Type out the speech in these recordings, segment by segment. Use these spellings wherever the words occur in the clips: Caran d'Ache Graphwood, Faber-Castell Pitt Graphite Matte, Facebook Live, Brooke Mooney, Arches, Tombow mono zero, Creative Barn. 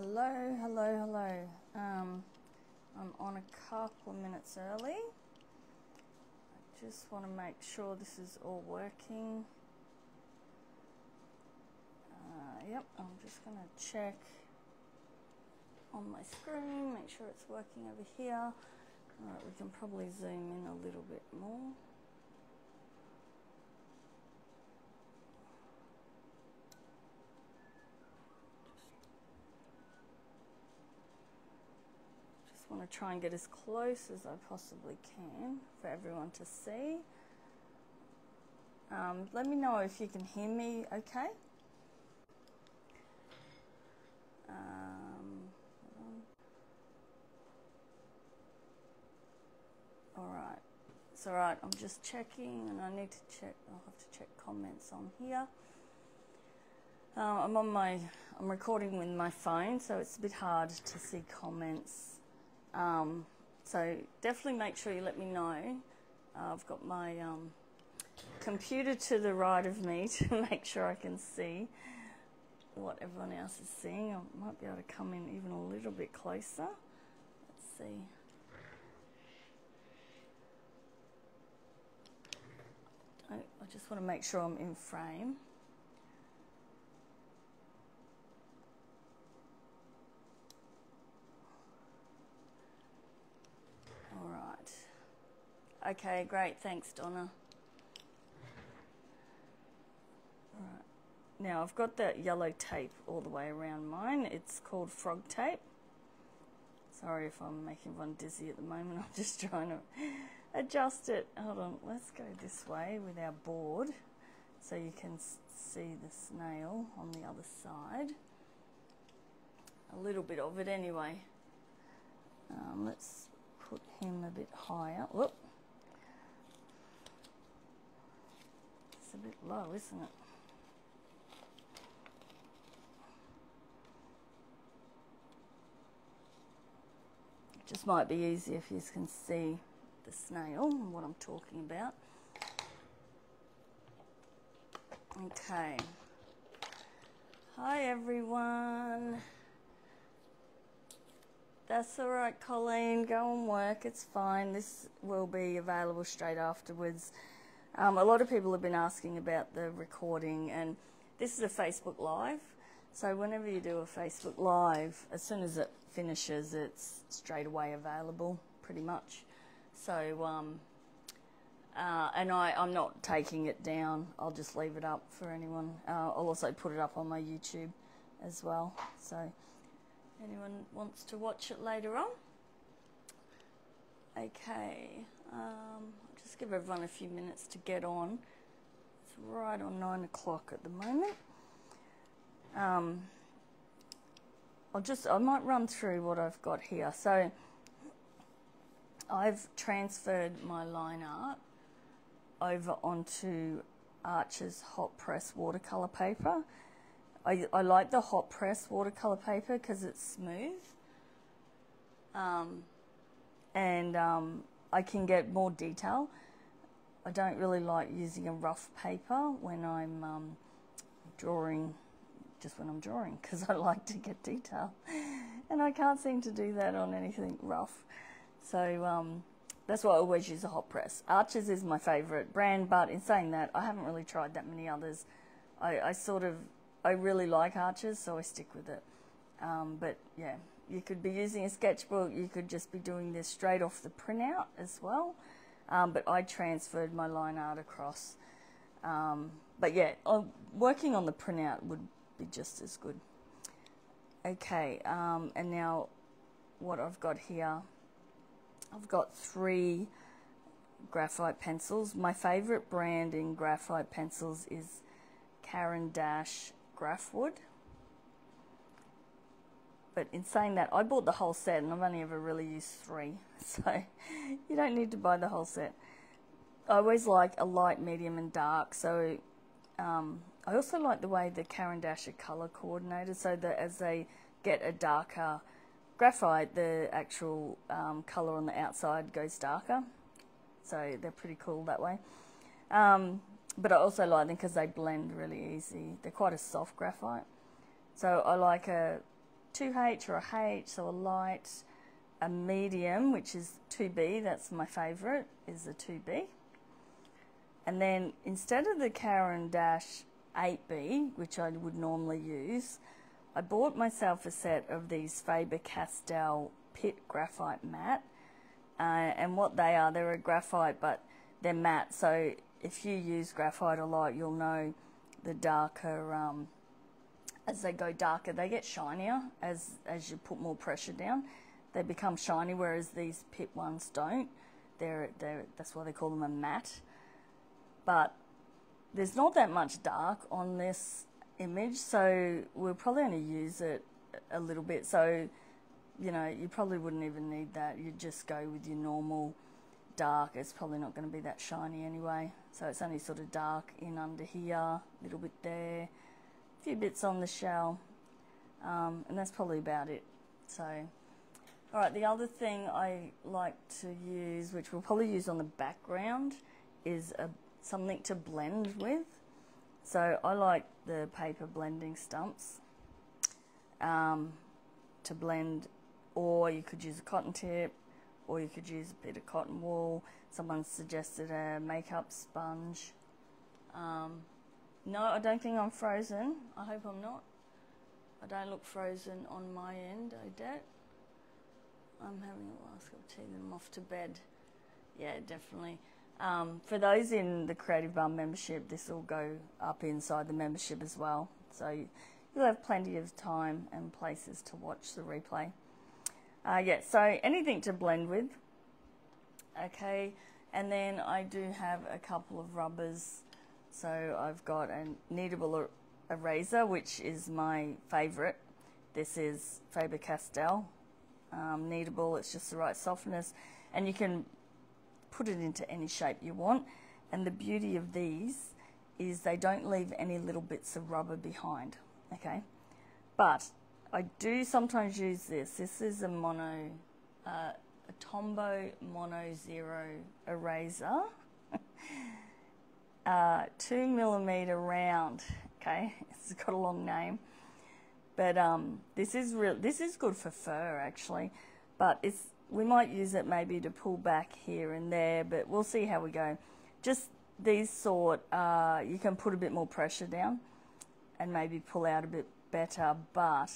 Hello, hello, hello. I'm on a couple of minutes early. I just want to make sure this is all working. Yep, I'm just going to check on my screen, make sure it's working over here. Alright, we can probably zoom in a little bit more. Just want to try and get as close as I possibly can for everyone to see. Let me know if you can hear me okay. Alright, it's alright, I'm just checking and I need to check, I'll have to check comments on here. I'm recording with my phone, so it's a bit hard to see comments. So definitely make sure you let me know. I've got my computer to the right of me to make sure I can see what everyone else is seeing. I might be able to come in even a little bit closer. Let's see. I just want to make sure I'm in frame. All right. Okay, great. Thanks, Donna. All right. Now I've got that yellow tape all the way around mine. It's called frog tape. Sorry if I'm making everyone dizzy at the moment. I'm just trying to adjust it. Hold on, let's go this way with our board so you can see the snail on the other side. A little bit of it anyway. Let's put him a bit higher. Whoop. It's a bit low, isn't it? Just might be easier if you can see the snail and what I'm talking about. Okay. Hi everyone. That's all right, Colleen. Go and work. It's fine. This will be available straight afterwards. A lot of people have been asking about the recording, and this is a Facebook Live. So whenever you do a Facebook Live, as soon as it finishes, it's straight away available, pretty much. So, and I'm not taking it down. I'll just leave it up for anyone. I'll also put it up on my YouTube as well. So anyone wants to watch it later on? Okay, I'll just give everyone a few minutes to get on. It's right on 9 o'clock at the moment. I might run through what I've got here. So I've transferred my line art over onto Arches hot press watercolor paper. I like the hot press watercolor paper because it's smooth, and I can get more detail. I don't really like using a rough paper when I'm drawing. Just when I'm drawing, because I like to get detail and I can't seem to do that on anything rough, so that's why I always use a hot press. Arches is my favourite brand, but in saying that, I haven't really tried that many others. I really like Arches, so I stick with it. But yeah, you could be using a sketchbook, you could just be doing this straight off the printout as well, but I transferred my line art across. But yeah, working on the printout would be just as good. Okay, and now what I've got here, I've got 3 graphite pencils. My favorite brand in graphite pencils is Caran d'Ache Graphwood, but in saying that, I bought the whole set and I've only ever really used 3, so you don't need to buy the whole set. I always like a light, medium and dark, so I also like the way the Caran d'Ache are colour coordinated, so that as they get a darker graphite, the actual colour on the outside goes darker. So they're pretty cool that way. But I also like them because they blend really easy. They're quite a soft graphite. So I like a 2H or a H, so a light, a medium, which is 2B, that's my favourite, is the 2B. And then instead of the Caran d'Ache 8B, which I would normally use, I bought myself a set of these Faber-Castell Pitt Graphite Matte. And what they are, they're a graphite, but they're matte. So if you use graphite a lot, you'll know the darker, as they go darker, they get shinier as you put more pressure down. They become shiny, whereas these Pitt ones don't. That's why they call them a matte. But there's not that much dark on this image, so we'll probably only use it a little bit. So, you know, you probably wouldn't even need that. You'd just go with your normal dark. It's probably not going to be that shiny anyway. So it's only sort of dark in under here, a little bit there, a few bits on the shell, and that's probably about it. So, all right, the other thing I like to use, which we'll probably use on the background, is something to blend with. So I like the paper blending stumps to blend, or you could use a cotton tip, or you could use a bit of cotton wool. Someone suggested a makeup sponge. No, I don't think I'm frozen. I hope I'm not. I don't look frozen on my end, I doubt. I'm having a last cup of tea, then I'm off to bed. Yeah, definitely. For those in the Creative Barn membership, this will go up inside the membership as well. So you'll have plenty of time and places to watch the replay. Yeah, so anything to blend with. Okay, and then I do have a couple of rubbers. So I've got a kneadable eraser, which is my favourite. This is Faber-Castell kneadable. It's just the right softness, and you can put it into any shape you want. And the beauty of these is they don't leave any little bits of rubber behind, okay? But I do sometimes use this. This is a Tombow mono zero eraser, 2mm round, okay? It's got a long name. But this is good for fur, actually, but it's, we might use it maybe to pull back here and there, but we'll see how we go. Just these sort, you can put a bit more pressure down and maybe pull out a bit better, but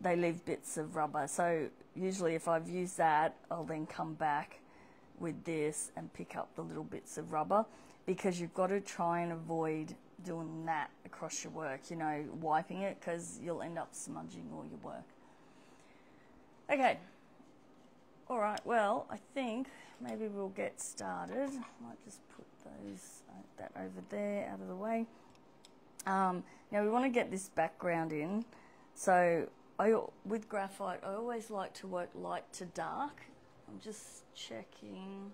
they leave bits of rubber. So usually if I've used that, I'll then come back with this and pick up the little bits of rubber, because you've got to try and avoid doing that across your work, you know, wiping it, because you'll end up smudging all your work. Okay. All right, well, I think maybe we'll get started. I might just put those, that over there, out of the way. Now we want to get this background in. So with graphite, I always like to work light to dark. I'm just checking.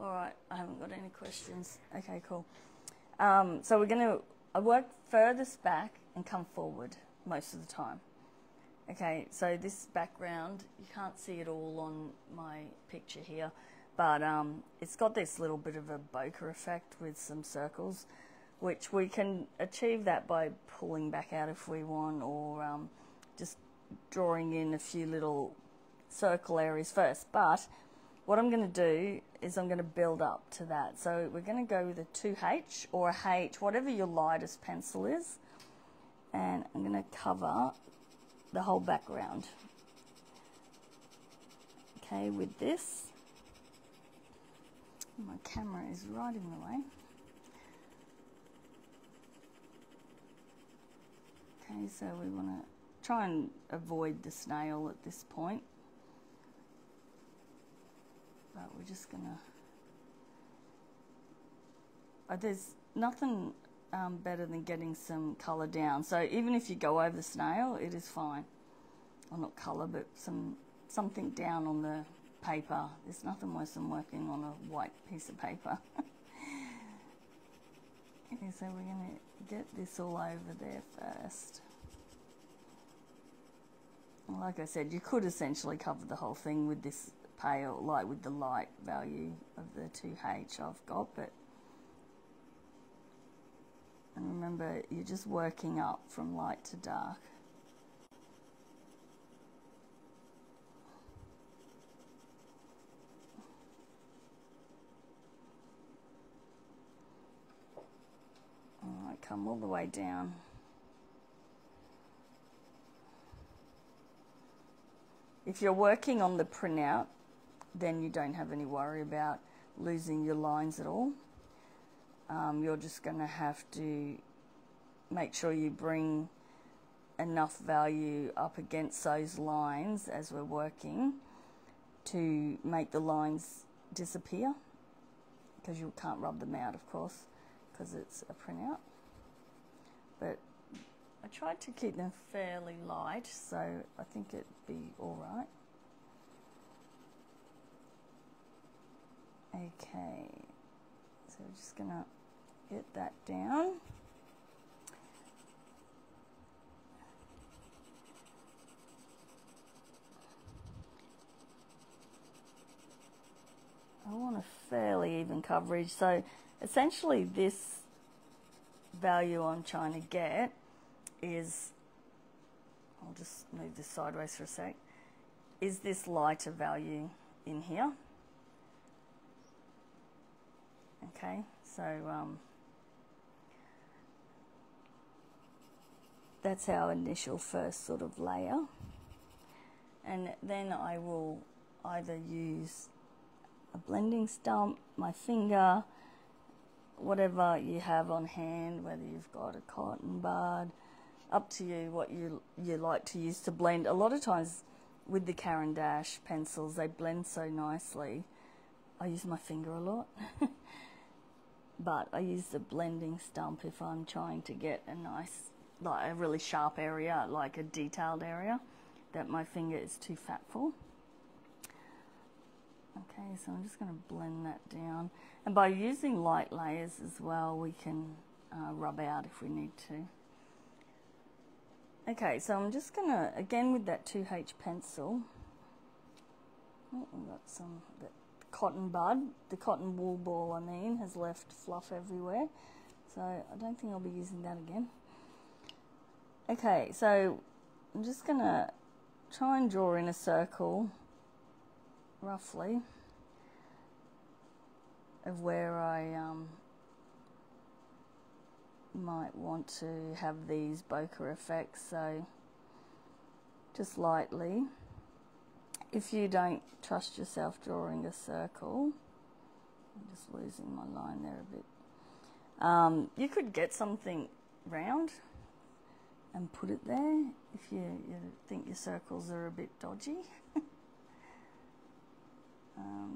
All right, I haven't got any questions. Okay, cool. So we're going to, I work furthest back and come forward most of the time. Okay, so this background, you can't see it all on my picture here, but it's got this little bit of a bokeh effect with some circles, which we can achieve that by pulling back out if we want, or just drawing in a few little circle areas first. But what I'm going to do is I'm going to build up to that. So we're going to go with a 2H or a H, whatever your lightest pencil is, and I'm going to cover the whole background, okay, with this. My camera is right in the way. Okay, so we want to try and avoid the snail at this point, but we're just gonna, there's nothing better than getting some colour down. So even if you go over the snail, it is fine. Well, not colour, but something down on the paper. There's nothing worse than working on a white piece of paper. Okay, so we're going to get this all over there first. And like I said, you could essentially cover the whole thing with this pale, like with the light value of the 2H I've got, but and remember, you're just working up from light to dark. come all the way down. If you're working on the printout, then you don't have any worry about losing your lines at all. You're just going to have to make sure you bring enough value up against those lines as we're working to make the lines disappear, because you can't rub them out, of course, because it's a printout. But I tried to keep them fairly light, so I think it'd be all right. Okay, so we're just gonna get that down. I want a fairly even coverage, so essentially this value I'm trying to get is, I'll just move this sideways for a sec, is this lighter value in here. Okay, so that's our initial first sort of layer, and then I will either use a blending stump, my finger, whatever you have on hand, whether you've got a cotton bud, up to you what you like to use to blend. A lot of times with the Caran d'Ache pencils, they blend so nicely. I use my finger a lot, but I use the blending stump if I'm trying to get a nice, like a really sharp area, like a detailed area that my finger is too fat for. Okay, so I'm just going to blend that down, and by using light layers as well, we can rub out if we need to. Okay, so I'm just going to, again with that 2H pencil, I've got some that cotton bud, the cotton wool ball I mean, has left fluff everywhere, so I don't think I'll be using that again. Okay, so I'm just going to try and draw in a circle roughly of where I might want to have these bokeh effects, so just lightly. If you don't trust yourself drawing a circle, I'm just losing my line there a bit, you could get something round and put it there if you think your circles are a bit dodgy.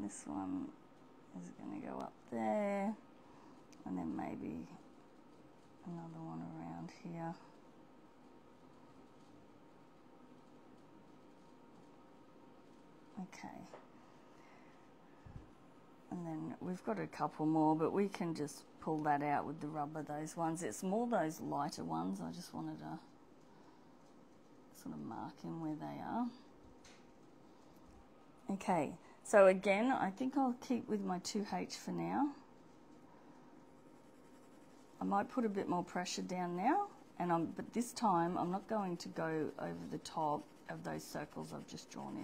This one is going to go up there, and then maybe another one around here. Okay, and then we've got a couple more, but we can just pull that out with the rubber, those ones. It's more those lighter ones. I just wanted to sort of mark in where they are. Okay, so again, I think I'll keep with my 2H for now. I might put a bit more pressure down now, and but this time I'm not going to go over the top of those circles I've just drawn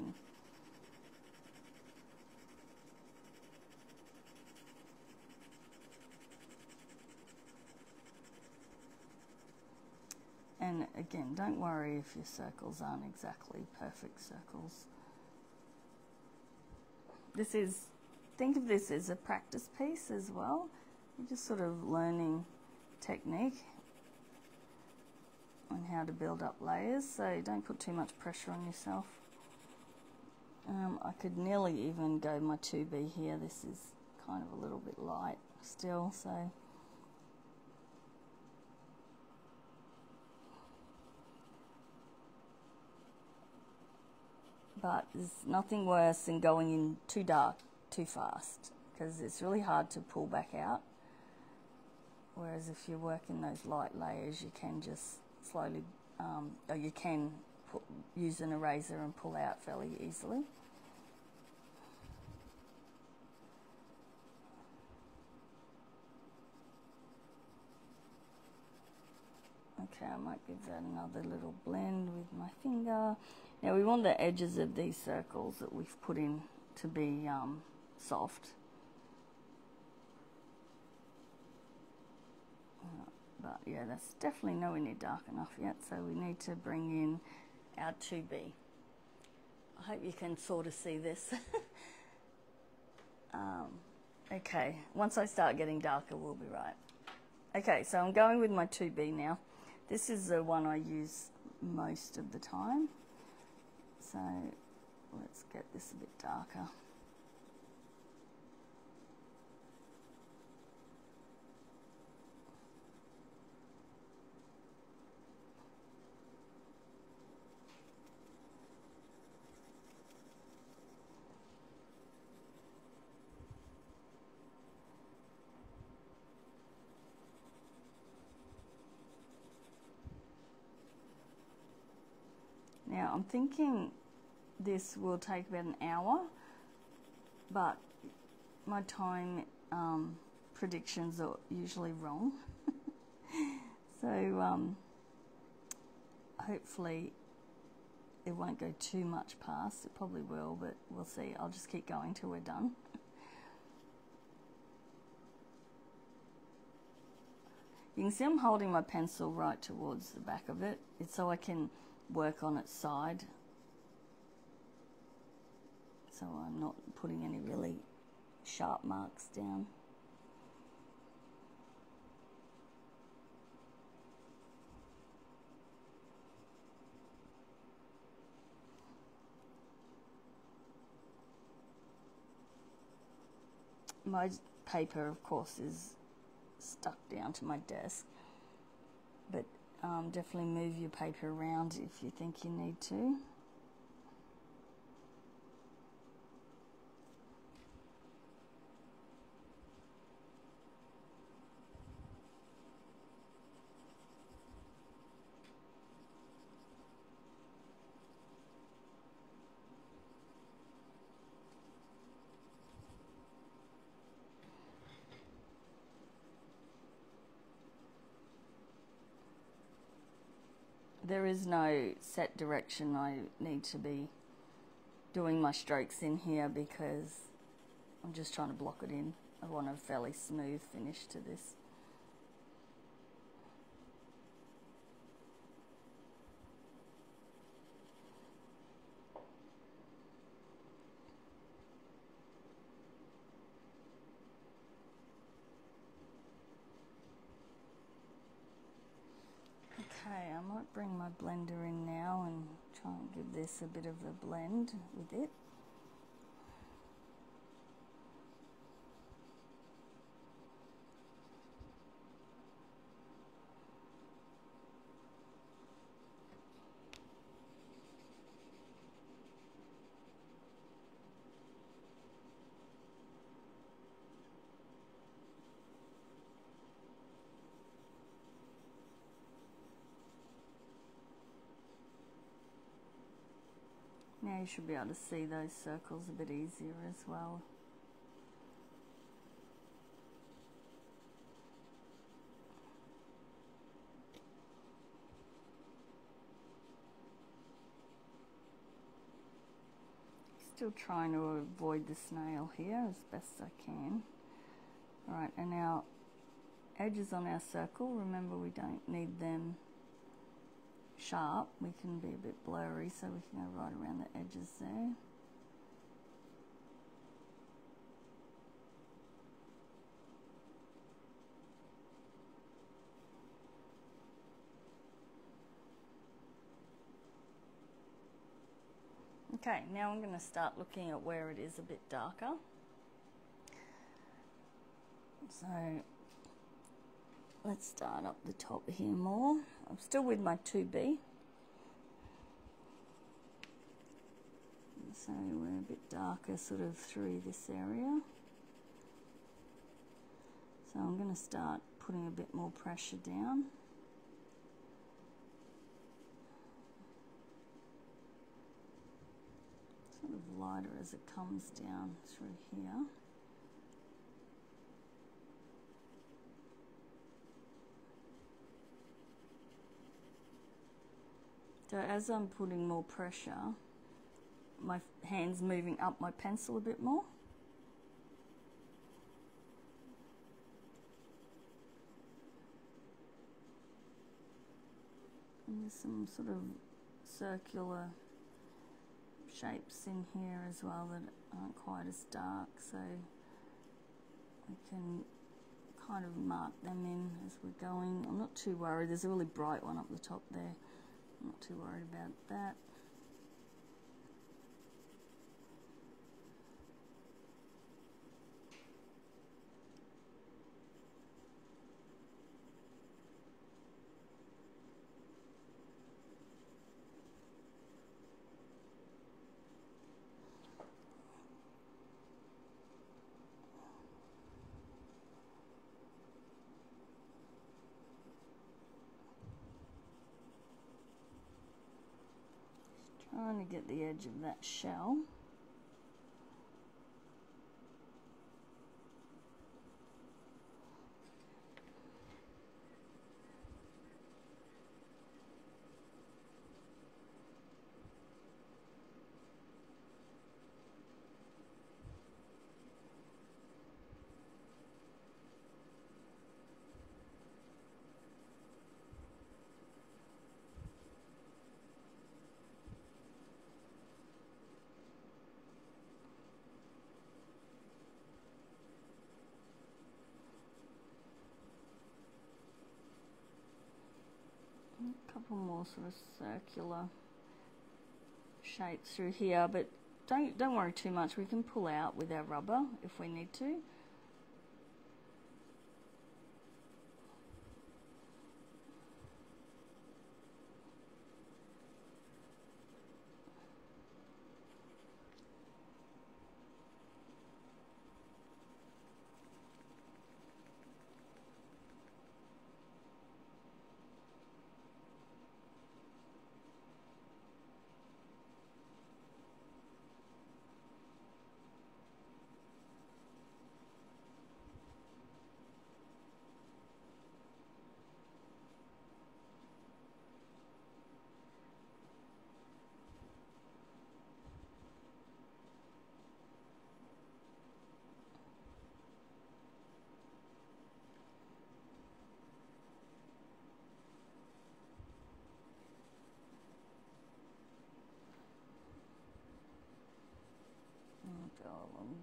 in. And again, don't worry if your circles aren't exactly perfect circles. This is, think of this as a practice piece as well. You're just sort of learning technique on how to build up layers, so don't put too much pressure on yourself. I could nearly even go my 2B here. This is kind of a little bit light still, so. But there's nothing worse than going in too dark, too fast, because it's really hard to pull back out. Whereas if you work in those light layers, you can just slowly, or you can use an eraser and pull out fairly easily. Okay, I might give that another little blend with my finger. Now we want the edges of these circles that we've put in to be soft. But yeah, that's definitely nowhere near dark enough yet, so we need to bring in our 2B. I hope you can sort of see this. Okay, once I start getting darker, we'll be right. Okay, so I'm going with my 2B now. This is the one I use most of the time. So let's get this a bit darker. Now I'm thinking this will take about an hour, but my time predictions are usually wrong. So hopefully it won't go too much past. It probably will, but we'll see. I'll just keep going till we're done. You can see I'm holding my pencil right towards the back of it. It's so I can work on its side, so I'm not putting any really sharp marks down. My paper, of course, is stuck down to my desk, but definitely move your paper around if you think you need to. There is no set direction I need to be doing my strokes in here, because I'm just trying to block it in. I want a fairly smooth finish to this. Bring my blender in now and try and give this a bit of a blend with it. You should be able to see those circles a bit easier as well. Still trying to avoid the snail here as best I can. Alright, and our edges on our circle, remember we don't need them sharp, we can be a bit blurry, so we can go right around the edges there. Okay, now I'm going to start looking at where it is a bit darker. So let's start up the top here more. I'm still with my 2B. So we're a bit darker sort of through this area. So I'm going to start putting a bit more pressure down. Sort of lighter as it comes down through here. So as I'm putting more pressure, my hand's moving up my pencil a bit more. And there's some sort of circular shapes in here as well that aren't quite as dark, so we can kind of mark them in as we're going. I'm not too worried. There's a really bright one up the top there. I'm not too worried about that. Trying to get the edge of that shell. More sort of circular shapes through here, but don't worry too much. We can pull out with our rubber if we need to.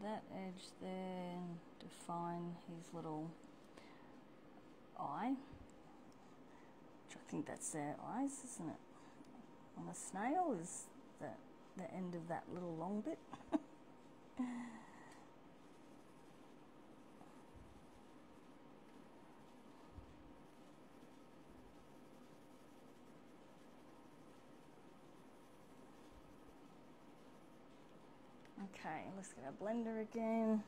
That edge there, define his little eye, which I think that's their eyes, isn't it? On the snail is the end of that little long bit. Okay, let's get our blender again.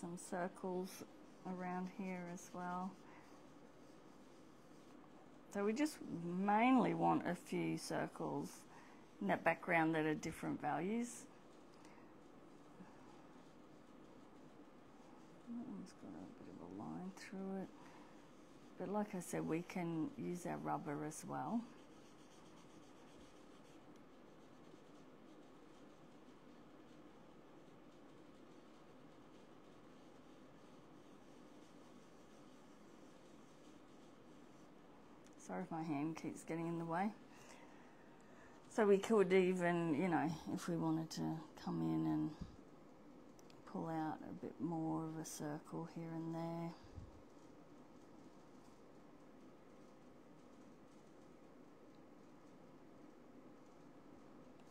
Some circles around here as well. So we just mainly want a few circles in that background that are different values. That one's got a bit of a line through it. But like I said, we can use our rubber as well. Sorry if my hand keeps getting in the way. So we could even, you know, if we wanted to come in and pull out a bit more of a circle here and there.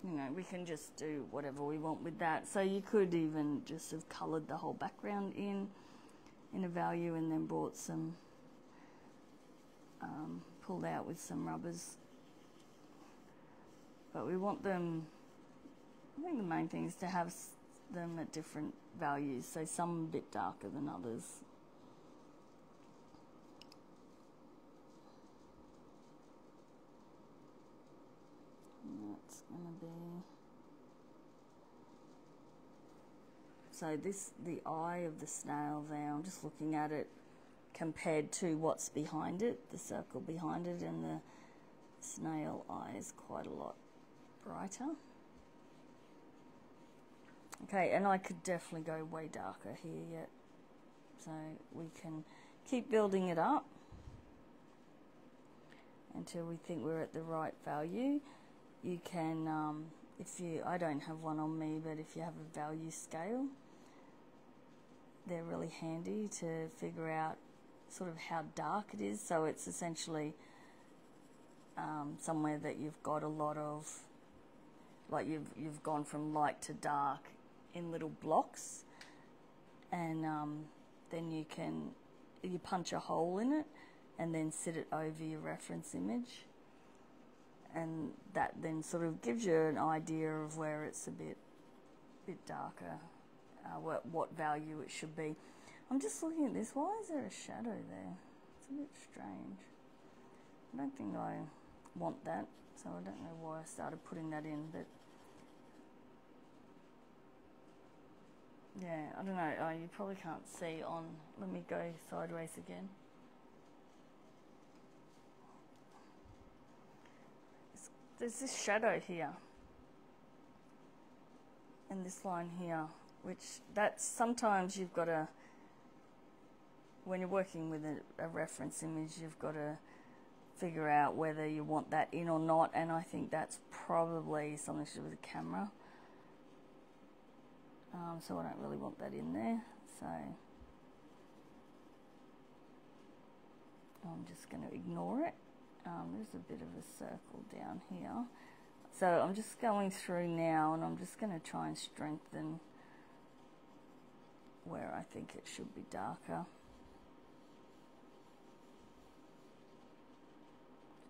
you know, we can just do whatever we want with that. So you could even just have coloured the whole background in a value and then brought some, pulled out with some rubbers. But we want them, I think the main thing is to have them at different values, so some a bit darker than others. And that's gonna be, so this, the eye of the snail there, I'm just looking at it compared to what's behind it, the circle behind it, and the snail eye is quite a lot brighter. Okay, and I could definitely go way darker here yet, so we can keep building it up until we think we're at the right value. You can, if you, I don't have one on me, but if you have a value scale, they're really handy to figure out sort of how dark it is. So it's essentially somewhere that you've got a lot of, like you've gone from light to dark in little blocks, and then you can, you punch a hole in it and then sit it over your reference image, and that then sort of gives you an idea of where it's a bit darker, what value it should be. I'm just looking at this, why is there a shadow there? It's a bit strange. I don't think I want that, so I don't know why I started putting that in, but yeah, I don't know, you probably can't see on, let me go sideways again. There's this shadow here and this line here, which that's sometimes you've got to, when you're working with a reference image, you've got to figure out whether you want that in or not, and I think that's probably something to do with the camera. So I don't really want that in there, so I'm just going to ignore it. There's a bit of a circle down here, so I'm just going through now and I'm just going to try and strengthen where I think it should be darker.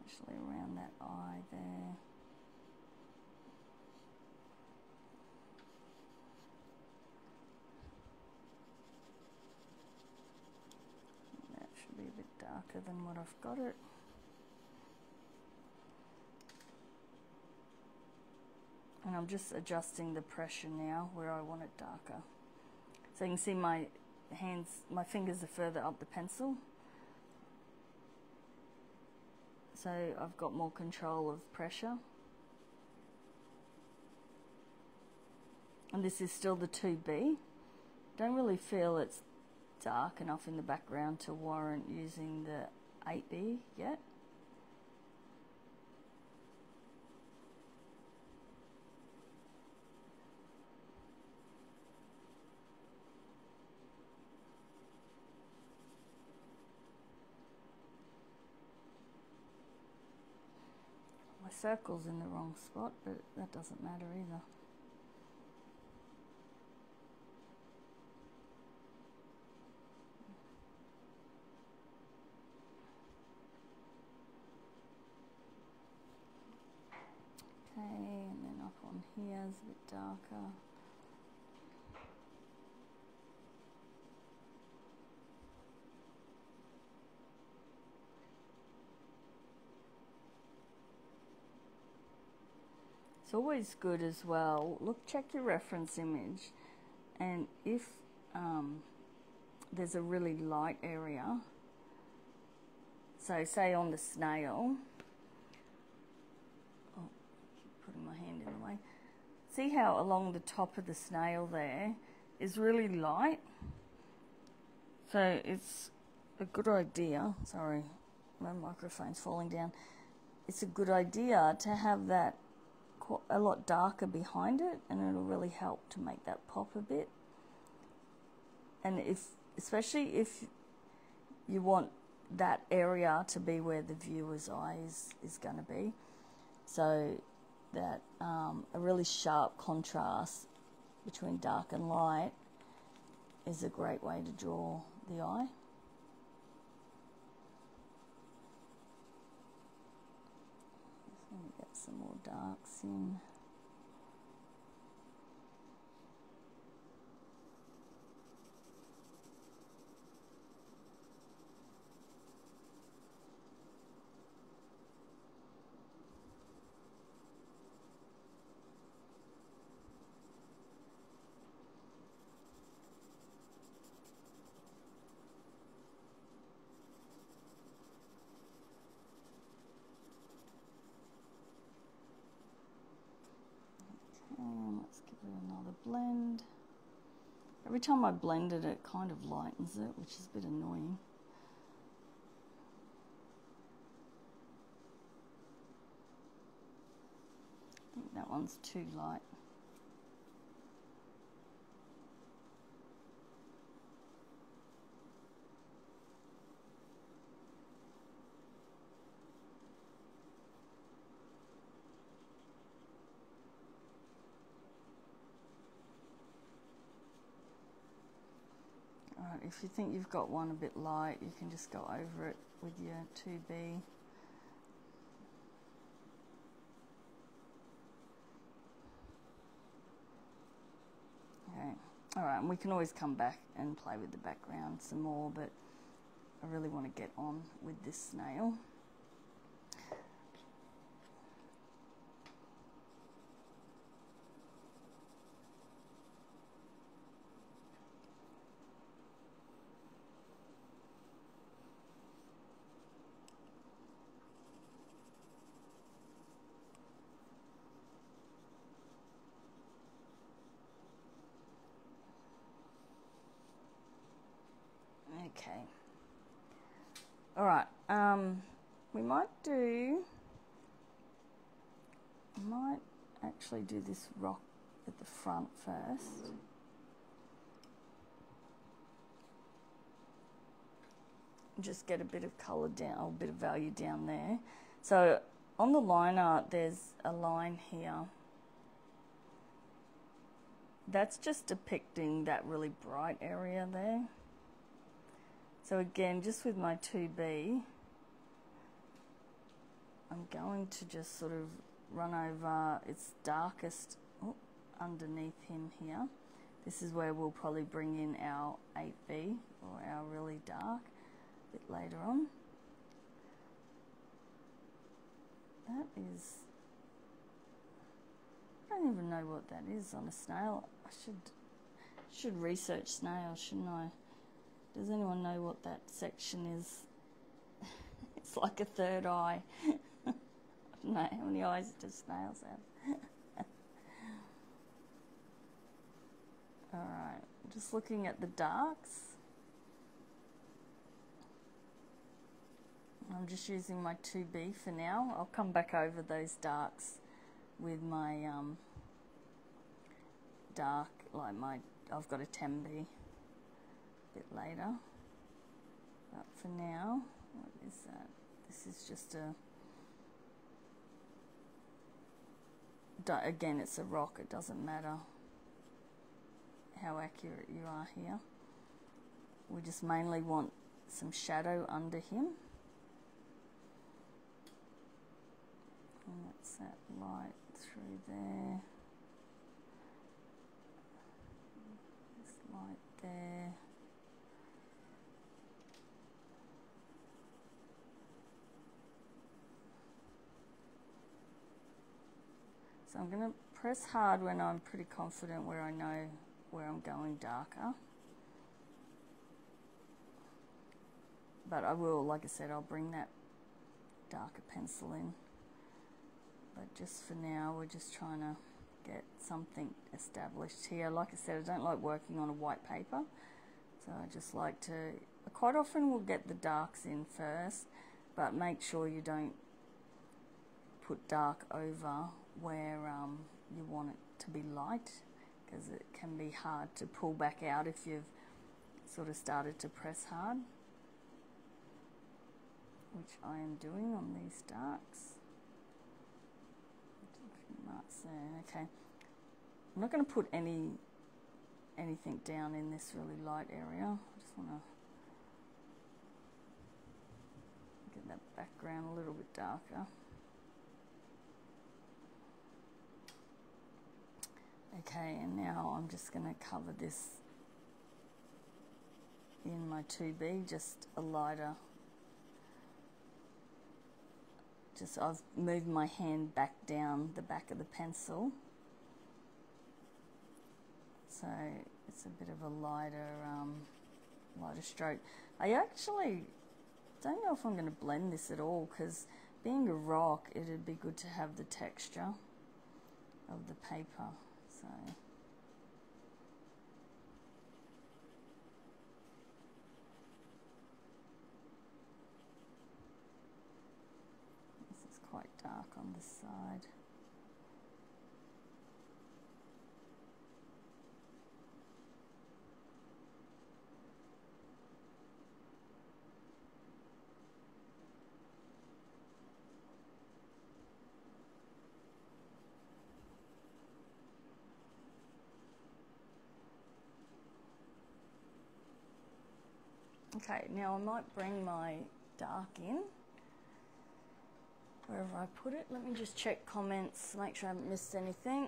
Actually around that eye there. That should be a bit darker than what I've got it. And I'm just adjusting the pressure now where I want it darker. So you can see my hands, my fingers are further up the pencil. So I've got more control of pressure. And this is still the 2B. Don't really feel it's dark enough in the background to warrant using the 8B yet. Circle's in the wrong spot, but that doesn't matter either. Okay, and then up on here is a bit darker. It's always good as well, look, check your reference image, and if there's a really light area, so say on the snail, oh, I keep putting my hand in the way, see how along the top of the snail there is really light, so it's a good idea, sorry, my microphone's falling down, it's a good idea to have that a lot darker behind it, and it'll really help to make that pop a bit. And if, especially if you want that area to be where the viewer's eye is going to be, so that a really sharp contrast between dark and light is a great way to draw the eye. Just going to get some more darks in. Blend. Every time I blend it, it kind of lightens it, which is a bit annoying. I think that one's too light. If you think you've got one a bit light, you can just go over it with your 2B. Okay, alright, and we can always come back and play with the background some more, but I really want to get on with this snail. Actually do this rock at the front first. Just get a bit of colour down, or a bit of value down there. So on the line art, there's a line here. That's just depicting that really bright area there. So again, just with my 2B, I'm going to just sort of run over its darkest underneath him here. This is where we'll probably bring in our 8B or our really dark a bit later on. That is, I don't even know what that is on a snail. I should research snails, shouldn't I? Does anyone know what that section is? It's like a third eye. No, how many eyes does snails have? Alright, just looking at the darks. I'm just using my 2B for now. I'll come back over those darks with my dark, like my, I've got a 10B a bit later. But for now, what is that? This is just a, again, it's a rock, it doesn't matter how accurate you are here. We just mainly want some shadow under him. And that's that light through there. This light there. I'm going to press hard when I'm pretty confident where I know where I'm going darker. But I will, like I said, I'll bring that darker pencil in. But just for now, we're just trying to get something established here. Like I said, I don't like working on a white paper. So I just like to, quite often we'll get the darks in first, but make sure you don't put dark over where you want it to be light, because it can be hard to pull back out if you've sort of started to press hard, which I am doing on these darks. So okay, I'm not going to put anything down in this really light area. I just want to get that background a little bit darker. Okay, and now I'm just going to cover this in my 2B, just a lighter. Just I've moved my hand back down the back of the pencil, so it's a bit of a lighter, lighter stroke. I actually don't know if I'm going to blend this at all, because being a rock, it'd be good to have the texture of the paper. So this is quite dark on this side. Okay, now I might bring my dark in wherever I put it. Let me just check comments, make sure I haven't missed anything.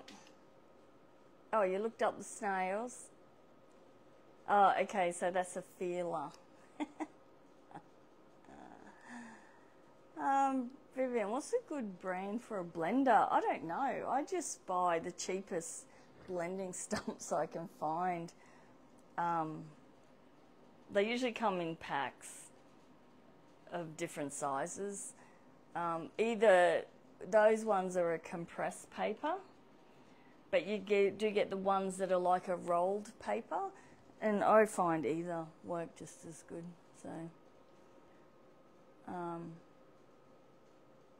Oh, you looked up the snails. Oh, okay, so that's a feeler. Vivian, what's a good brand for a blender? I don't know. I just buy the cheapest blending stumps I can find. They usually come in packs of different sizes. Either those ones are a compressed paper, but you do get the ones that are like a rolled paper, and I find either work just as good. So,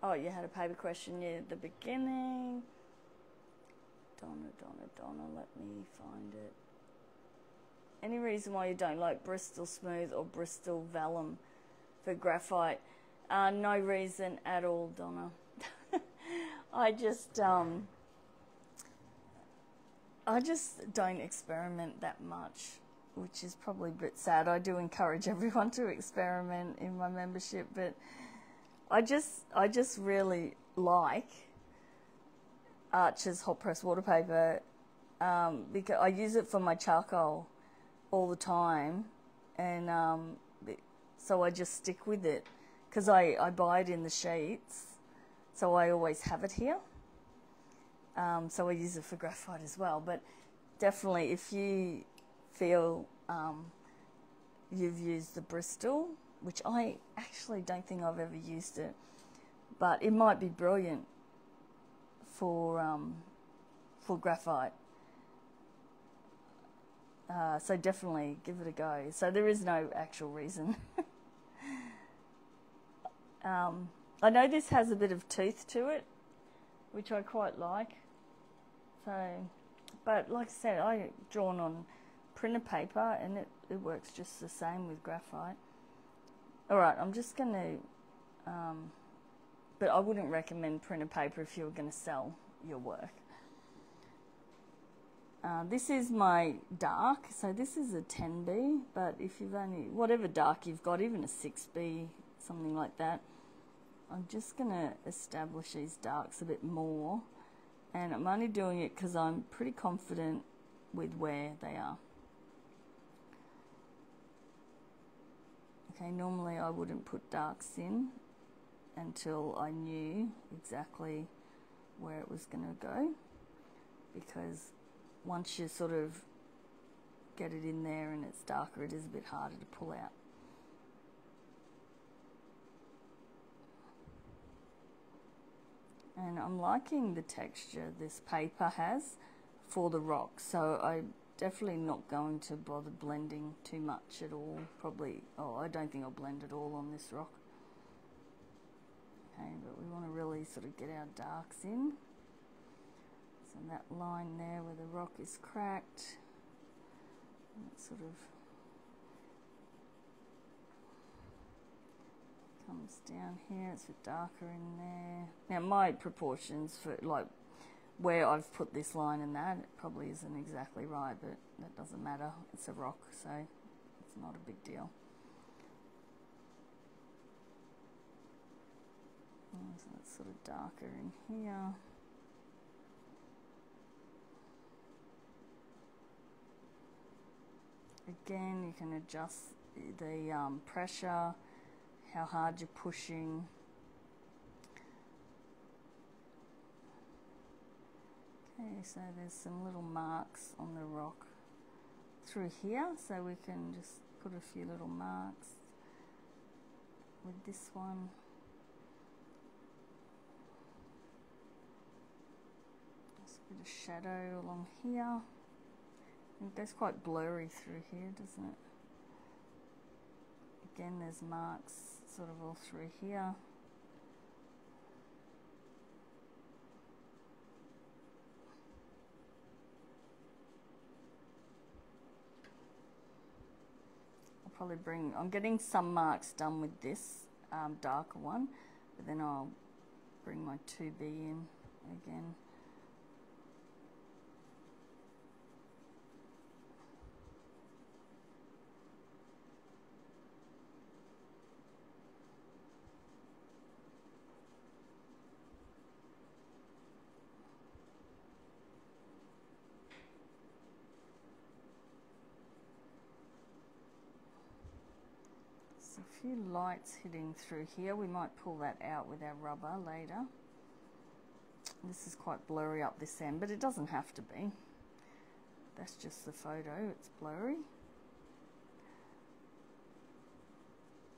oh, you had a paper question near the beginning. Donna, let me find it. Any reason why you don't like Bristol Smooth or Bristol Vellum for graphite? No reason at all, Donna. I just don't experiment that much, which is probably a bit sad. I do encourage everyone to experiment in my membership, but I just really like Arches hot press water paper, because I use it for my charcoal all the time, and so I just stick with it, because I buy it in the sheets, so I always have it here. So I use it for graphite as well, but definitely if you feel you've used the Bristol, which I actually don't think I've ever used it, but it might be brilliant for graphite. So definitely give it a go. So there is no actual reason. I know this has a bit of tooth to it, which I quite like. So, but like I said, I drawn on printer paper, and it works just the same with graphite. All right, I'm just going to, but I wouldn't recommend printer paper if you were going to sell your work. This is my dark, so this is a 10B, but if you've only, whatever dark you've got, even a 6B, something like that, I'm just going to establish these darks a bit more, and I'm only doing it because I'm pretty confident with where they are. Okay, normally I wouldn't put darks in until I knew exactly where it was going to go, because once you sort of get it in there and it's darker, it is a bit harder to pull out. And I'm liking the texture this paper has for the rock, so I'm definitely not going to bother blending too much at all. Probably, oh, I don't think I'll blend at all on this rock. Okay, but we want to really sort of get our darks in. So that line there where the rock is cracked, and it sort of comes down here. It's a bit darker in there. Now my proportions for like where I've put this line and that, it probably isn't exactly right, but that doesn't matter. It's a rock, so it's not a big deal. So it's sort of darker in here. Again, you can adjust the pressure, how hard you're pushing. Okay, so there's some little marks on the rock through here, so we can just put a few little marks with this one. Just a bit of shadow along here. It goes quite blurry through here, doesn't it? Again, there's marks sort of all through here. I'll probably bring, I'm getting some marks done with this darker one, but then I'll bring my 2B in again. A few lights hitting through here. We might pull that out with our rubber later. This is quite blurry up this end, but it doesn't have to be. That's just the photo, it's blurry.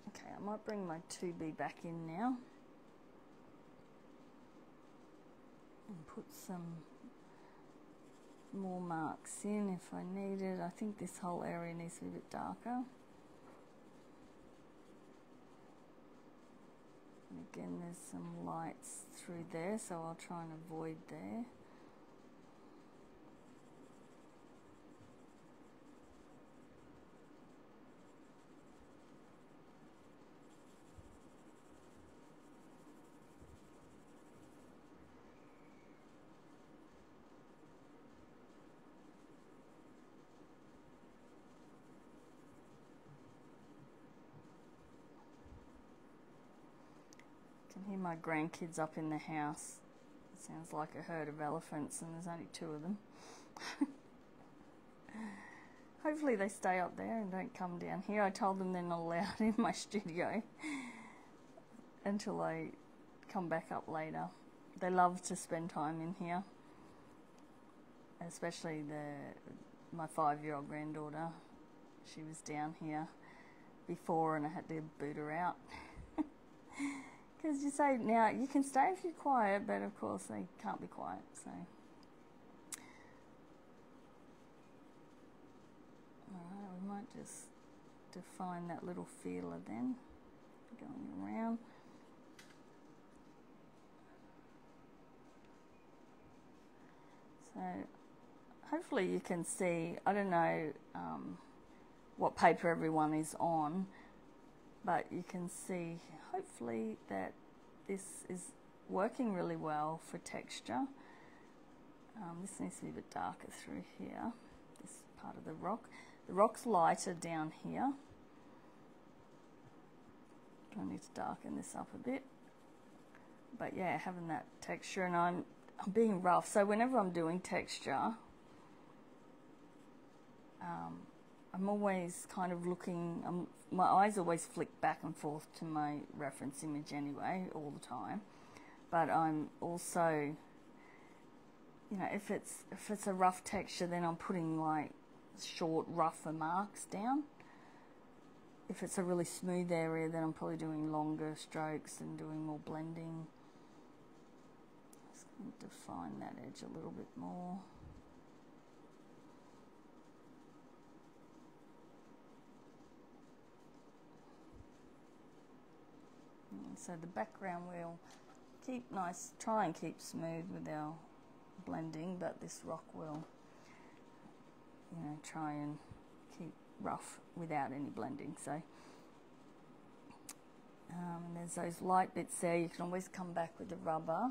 Okay, I might bring my 2B back in now and put some more marks in if I need it. I think this whole area needs to be a bit darker. Again, there's some lights through there, so I'll try and avoid there. My grandkids up in the house. It sounds like a herd of elephants, and there's only 2 of them. Hopefully they stay up there and don't come down here. I told them they're not allowed in my studio until I come back up later. They love to spend time in here, especially my 5-year-old granddaughter. She was down here before and I had to boot her out. Because you say now you can stay if you're quiet, but of course they can't be quiet, so. Alright, we might just define that little feeler then, going around. So, hopefully you can see, I don't know what paper everyone is on, but you can see hopefully that this is working really well for texture. This needs to be a bit darker through here, this part of the rock. The rock's lighter down here. I need to darken this up a bit. But yeah, having that texture, and I'm being rough, so whenever I'm doing texture, I'm always kind of looking, my eyes always flick back and forth to my reference image anyway, all the time. But I'm also, you know, if it's a rough texture, then I'm putting like short, rougher marks down. If it's a really smooth area, then I'm probably doing longer strokes and doing more blending. Just going to define that edge a little bit more. So the background we'll keep nice, try and keep smooth with our blending, but this rock will, you know, try and keep rough without any blending. So and there's those light bits there. You can always come back with the rubber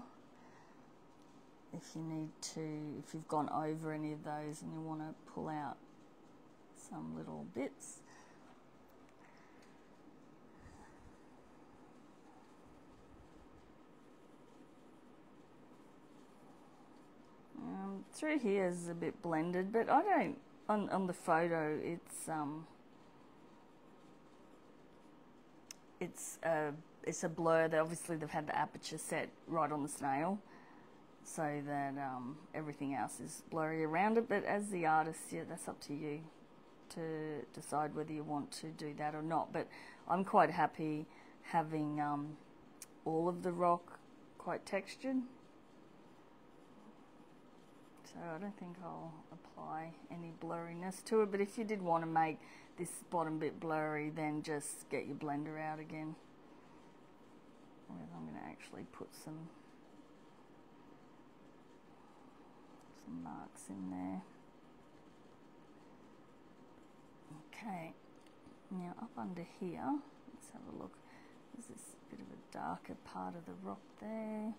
if you need to, if you've gone over any of those and you want to pull out some little bits. Through here is a bit blended, but I don't, on the photo it's a blur. They obviously they've had the aperture set right on the snail, so that everything else is blurry around it. But as the artist, yeah, that's up to you to decide whether you want to do that or not. But I'm quite happy having all of the rock quite textured. So I don't think I'll apply any blurriness to it, but if you did want to make this bottom bit blurry, then just get your blender out again. I'm going to actually put some marks in there. Okay, now up under here, let's have a look. There's this bit of a darker part of the rock there.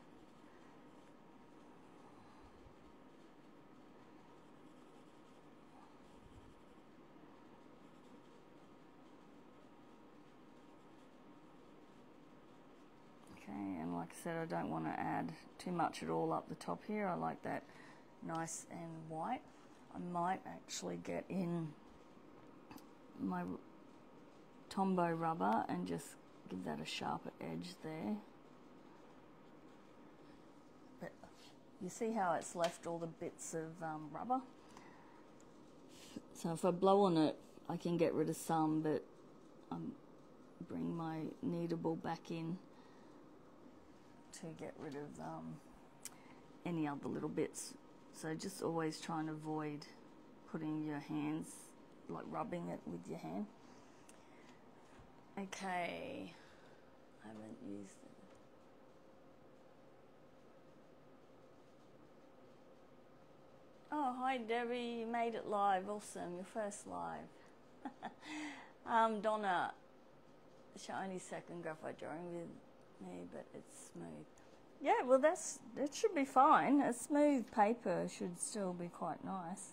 And like I said, I don't want to add too much at all up the top here. I like that nice and white. I might actually get in my Tombow rubber and just give that a sharper edge there. But you see how it's left all the bits of rubber? So if I blow on it, I can get rid of some, but bring my kneadable back in to get rid of any other little bits. So just always try and avoid putting your hands, like rubbing it with your hand. Okay, I haven't used it. Oh, hi Debbie, you made it live, awesome, your first live. Donna, shiny second graphite drawing with me, but it's smooth. Yeah, well that should be fine. A smooth paper should still be quite nice.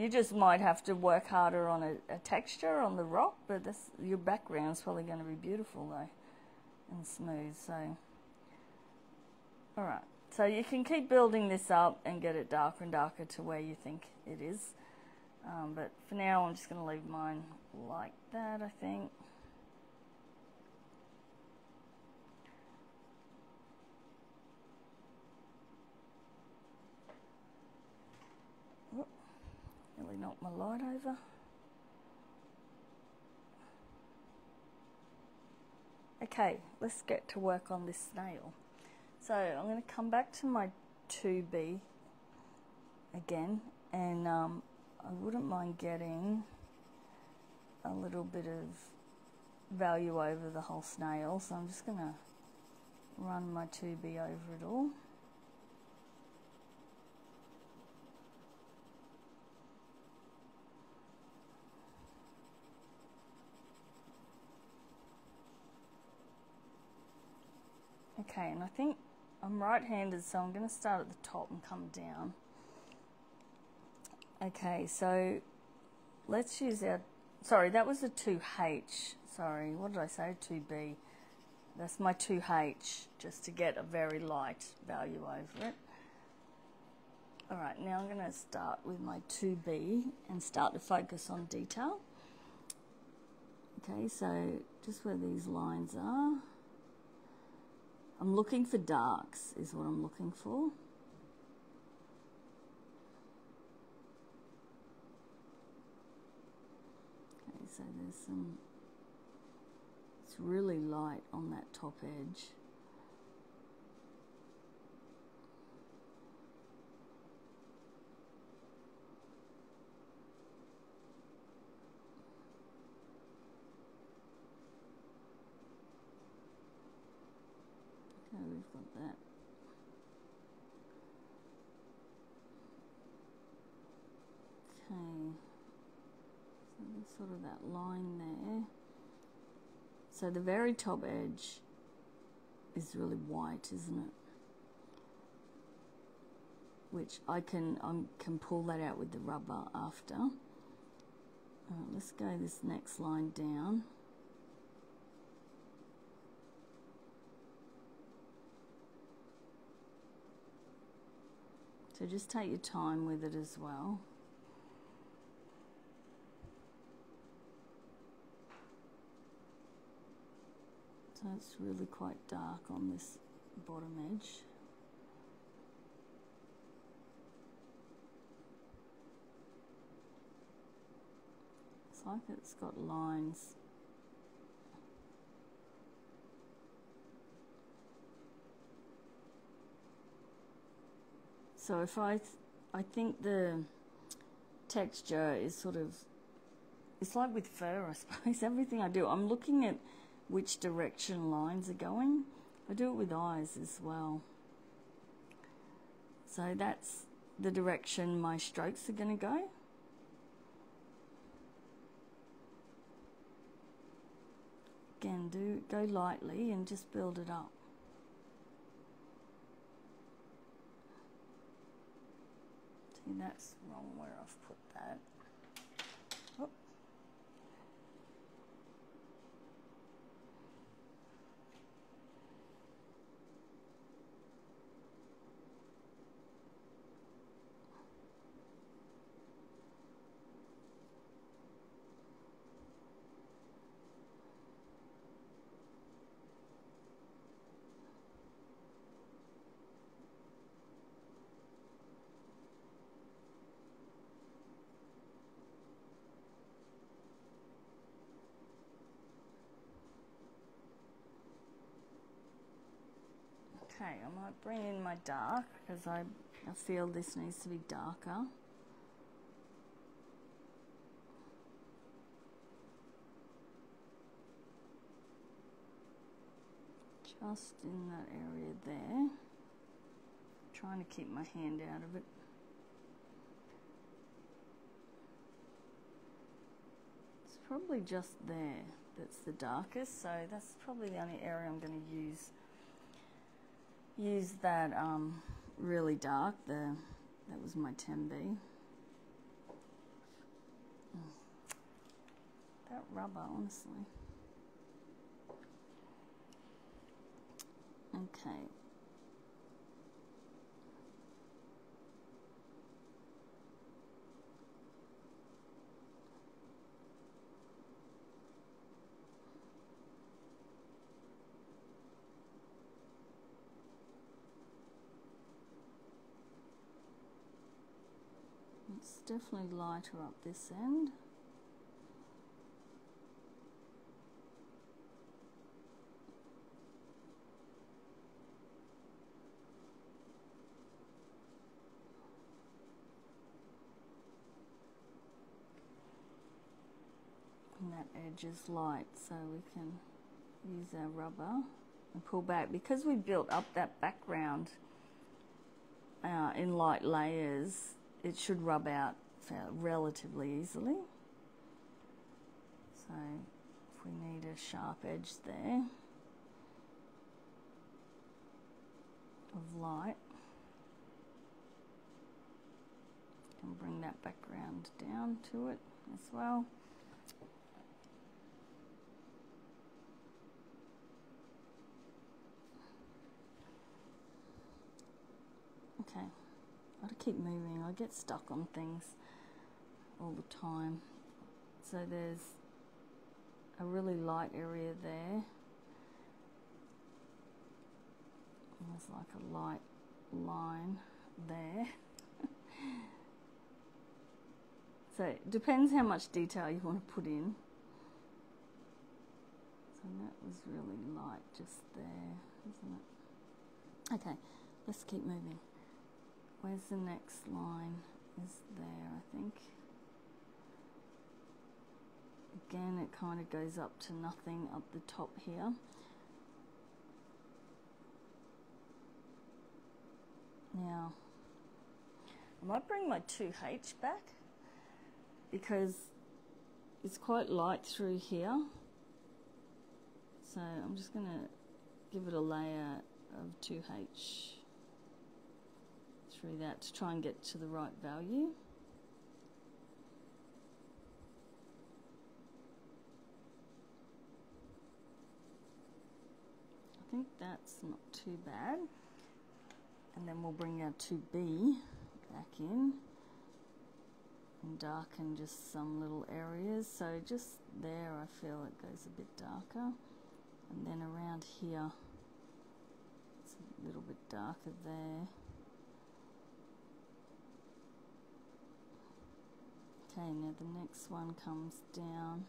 You just might have to work harder on a texture on the rock, but this, your background's probably going to be beautiful though and smooth. So alright, so you can keep building this up and get it darker and darker to where you think it is. But for now, I'm just going to leave mine like that, I think. Whoop, nearly knocked my light over. Okay, let's get to work on this snail. So I'm going to come back to my 2B again, and I wouldn't mind getting a little bit of value over the whole snail, so I'm just going to run my 2B over it all. Okay, and I think I'm right-handed, so I'm going to start at the top and come down. Okay, so let's use our, sorry, that was the 2H, sorry, what did I say, 2B, that's my 2H, just to get a very light value over it. Alright, now I'm going to start with my 2B and start to focus on detail. Okay, so just where these lines are, I'm looking for darks is what I'm looking for. So there's some, it's really light on that top edge. Okay, we've got that. Okay. Sort of that line there. So the very top edge is really white, isn't it? Which I can pull that out with the rubber after. Let's go this next line down. So just take your time with it as well. So it's really quite dark on this bottom edge. It's like it's got lines. So if I think the texture is sort of, it's like with fur, I suppose. Everything I do, I'm looking at which direction lines are going. I do it with eyes as well. So that's the direction my strokes are going to go. Again, go lightly and just build it up. That's wrong where I've put that. Oh. Okay, I might bring in my dark because I feel this needs to be darker. Just in that area there. I'm trying to keep my hand out of it. It's probably just there that's the darkest, so that's probably the only area I'm going to use that really dark there. That was my 10B. That rubber, honestly. Okay. It's definitely lighter up this end. And that edge is light, so we can use our rubber and pull back. Because we built up that background in light layers, it should rub out relatively easily. So if we need a sharp edge there of light, we can bring that background down to it as well. Okay. I keep moving, I get stuck on things all the time. So there's a really light area there. And there's like a light line there. So it depends how much detail you want to put in. So that was really light just there, isn't it? Okay, let's keep moving. Where's the next line? Is there, I think. Again, it kind of goes up to nothing up the top here. Now, I might bring my 2H back because it's quite light through here. So I'm just going to give it a layer of 2H through that to try and get to the right value. I think that's not too bad. And then we'll bring our 2B back in and darken just some little areas. So just there I feel it goes a bit darker. And then around here it's a little bit darker there. Okay, now the next one comes down.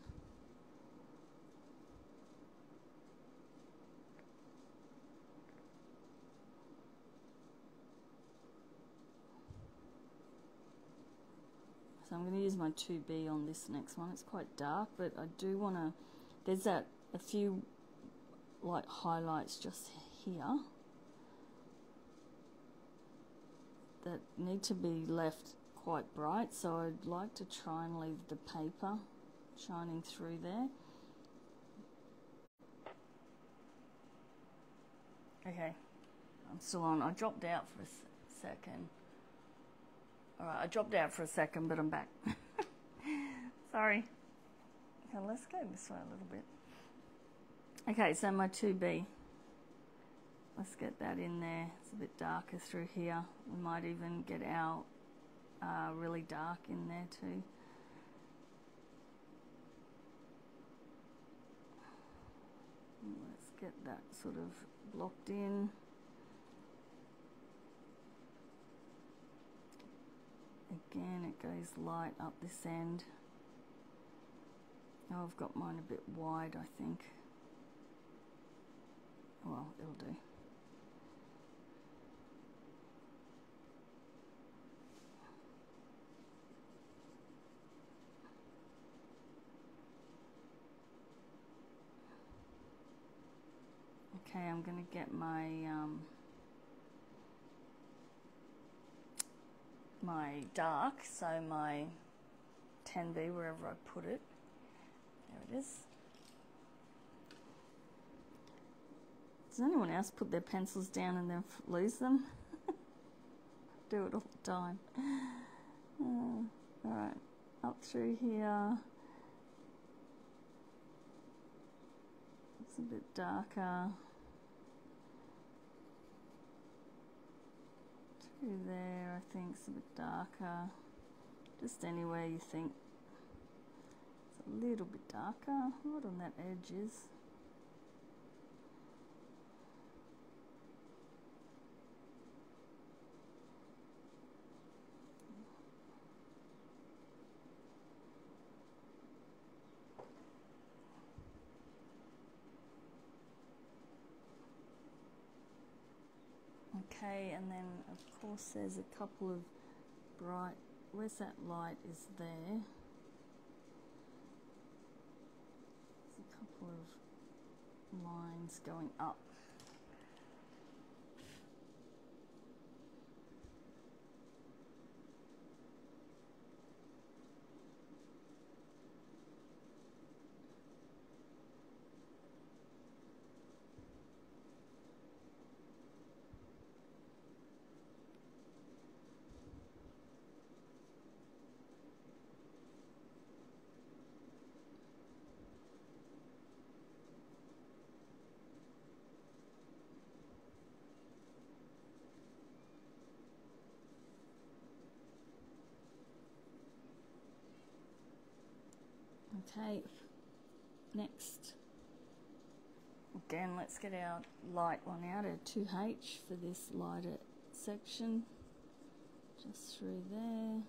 So I'm going to use my 2B on this next one. It's quite dark, but I do want to, there's that a few like highlights just here that need to be left quite bright, so I'd like to try and leave the paper shining through there. Okay, I'm still on. I dropped out for a second. Alright, I dropped out for a second, but I'm back. Sorry. Okay, let's go this way a little bit. Okay, so my 2B. Let's get that in there. It's a bit darker through here. We might even get our really dark in there too. Let's get that sort of blocked in. Again, it goes light up this end. Oh, I've got mine a bit wide, I think. Well, it'll do. Okay, I'm going to get my my dark, so my 10B, wherever I put it, there it is. Does anyone else put their pencils down and then lose them? Do it all the time. Alright, up through here. It's a bit darker. There, I think it's a bit darker. Just anywhere you think it's a little bit darker. Right on that edge is. Okay, and then of course there's a couple of bright, where's that light is there, there's a couple of lines going up. Okay, next, again let's get our light one out, our 2H for this lighter section, just through there. And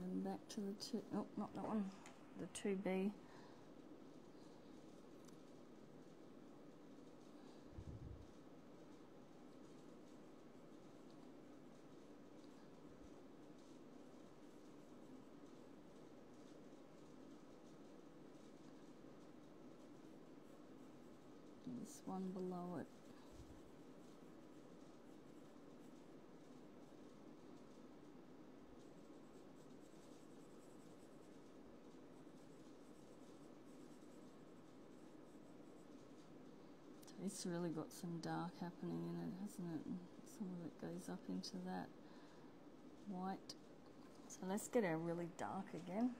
then back to the 2, oh not that one, the 2B. This one below it. It's really got some dark happening in it, hasn't it? Some of it goes up into that white. So let's get our really dark again.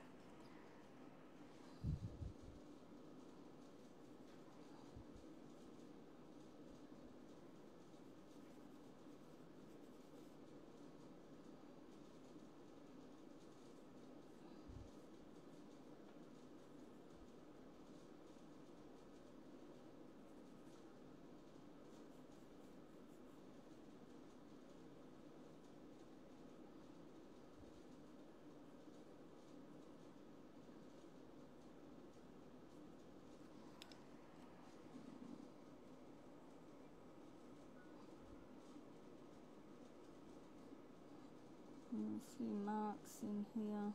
Marks in here.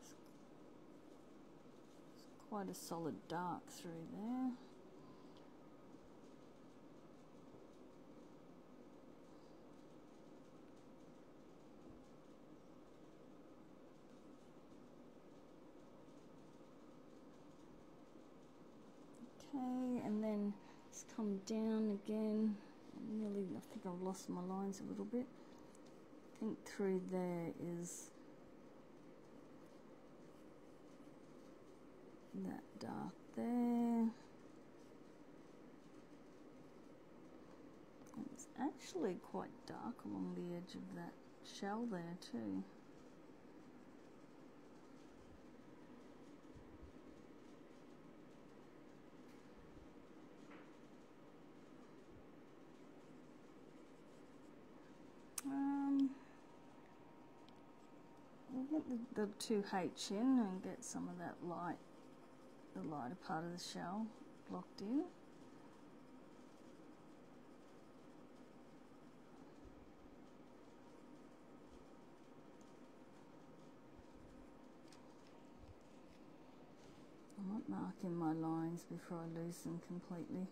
It's quite a solid dark through there. Come down again. Nearly, I think I've lost my lines a little bit. I think through there is that dark there. And it's actually quite dark along the edge of that shell there too. The 2H in and get some of that light, the lighter part of the shell blocked in. I might mark in my lines before I lose them completely.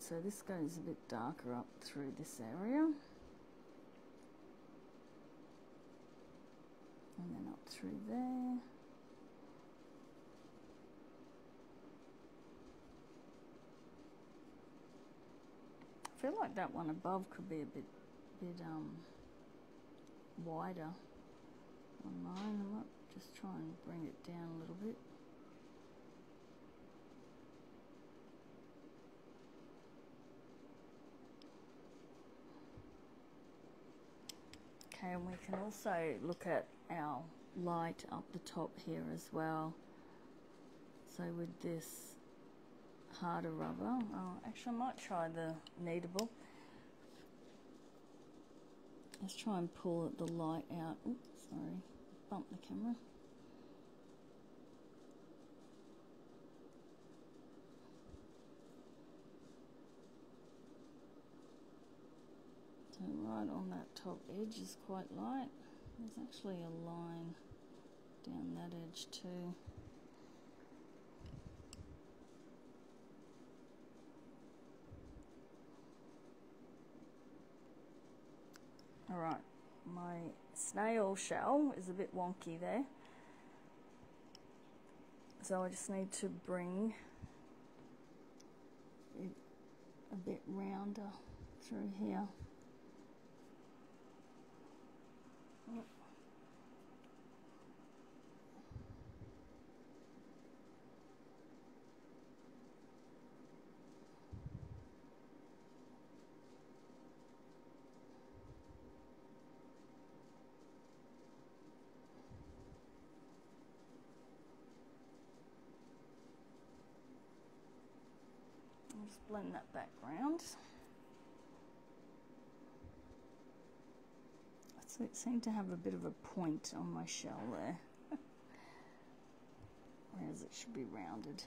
So this goes a bit darker up through this area and then up through there. I feel like that one above could be a bit wider on mine. I might just try and bring it down a little bit. And we can also look at our light up the top here as well. So with this harder rubber, oh, actually I might try the kneadable. Let's try and pull the light out. Oops, sorry, bump the camera. So right on that top edge is quite light. There's actually a line down that edge too. Alright, my snail shell is a bit wonky there. So I just need to bring it a bit rounder through here. just blend that background. So it seemed to have a bit of a point on my shell there, whereas it should be rounded.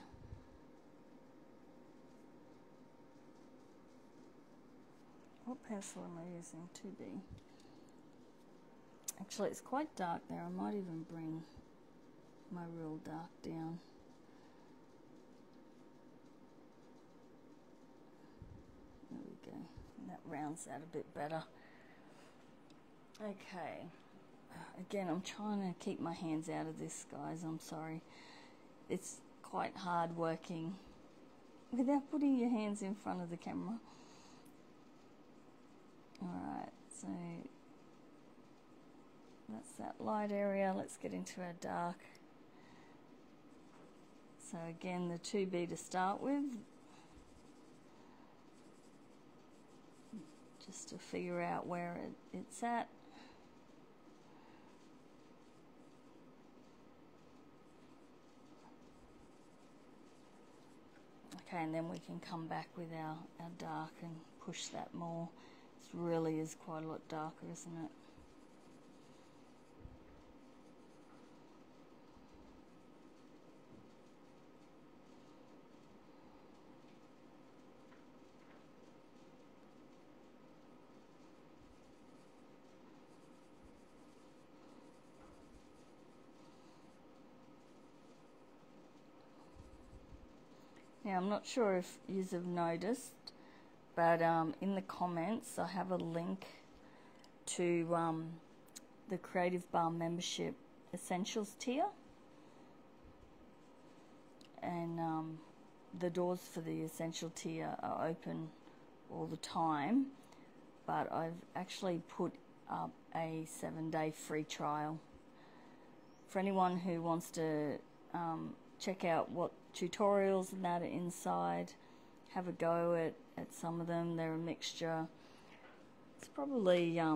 What pencil am I using? 2B. Actually, it's quite dark there. I might even bring my real dark down. There we go. And that rounds out a bit better. Okay, again, I'm trying to keep my hands out of this, guys. I'm sorry. It's quite hard working without putting your hands in front of the camera. Alright, so that's that light area. Let's get into our dark. So again, the 2B to start with, just to figure out where it's at. Okay, and then we can come back with our dark and push that more. It really is quite a lot darker, isn't it? Now, I'm not sure if you have noticed, but in the comments I have a link to the Creative Barn membership essentials tier, and the doors for the essential tier are open all the time, but I've actually put up a 7-day free trial for anyone who wants to check out what tutorials and that are inside, have a go at some of them. They're a mixture. It's probably I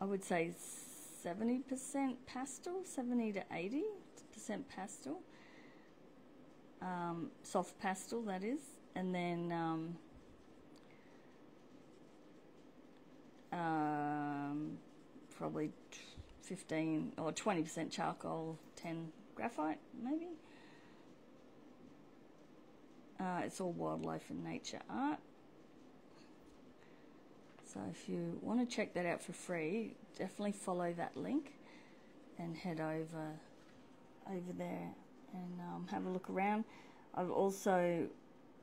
would say 70% pastel, 70 to 80% pastel, soft pastel that is, and then probably 15 or 20% charcoal, 10 graphite maybe. It's all wildlife and nature art. So if you want to check that out for free, definitely follow that link and head over there and have a look around. I've also,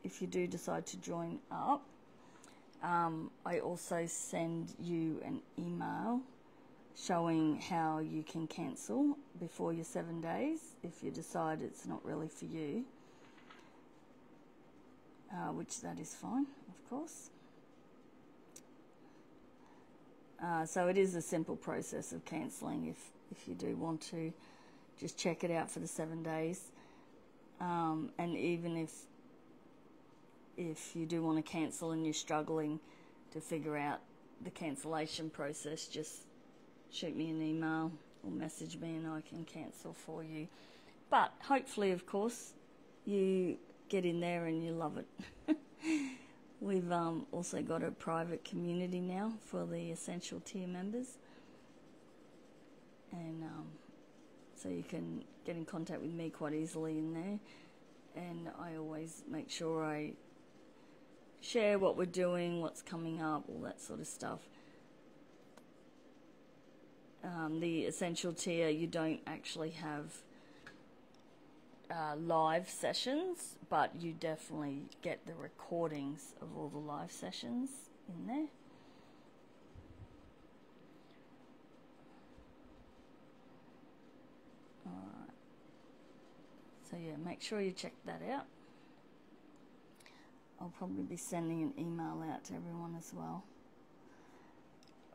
if you do decide to join up, I also send you an email showing how you can cancel before your 7 days if you decide it's not really for you, which that is fine, of course. So it is a simple process of cancelling if you do want to just check it out for the 7 days. And even if you do want to cancel and you're struggling to figure out the cancellation process, just shoot me an email or message me and I can cancel for you. But hopefully, of course, you get in there and you love it. We've also got a private community now for the essential tier members, and so you can get in contact with me quite easily in there, and I always make sure I share what we're doing, what's coming up, all that sort of stuff. The essential tier, you don't actually have live sessions, but you definitely get the recordings of all the live sessions in there. Alright, so yeah, make sure you check that out. I'll probably be sending an email out to everyone as well.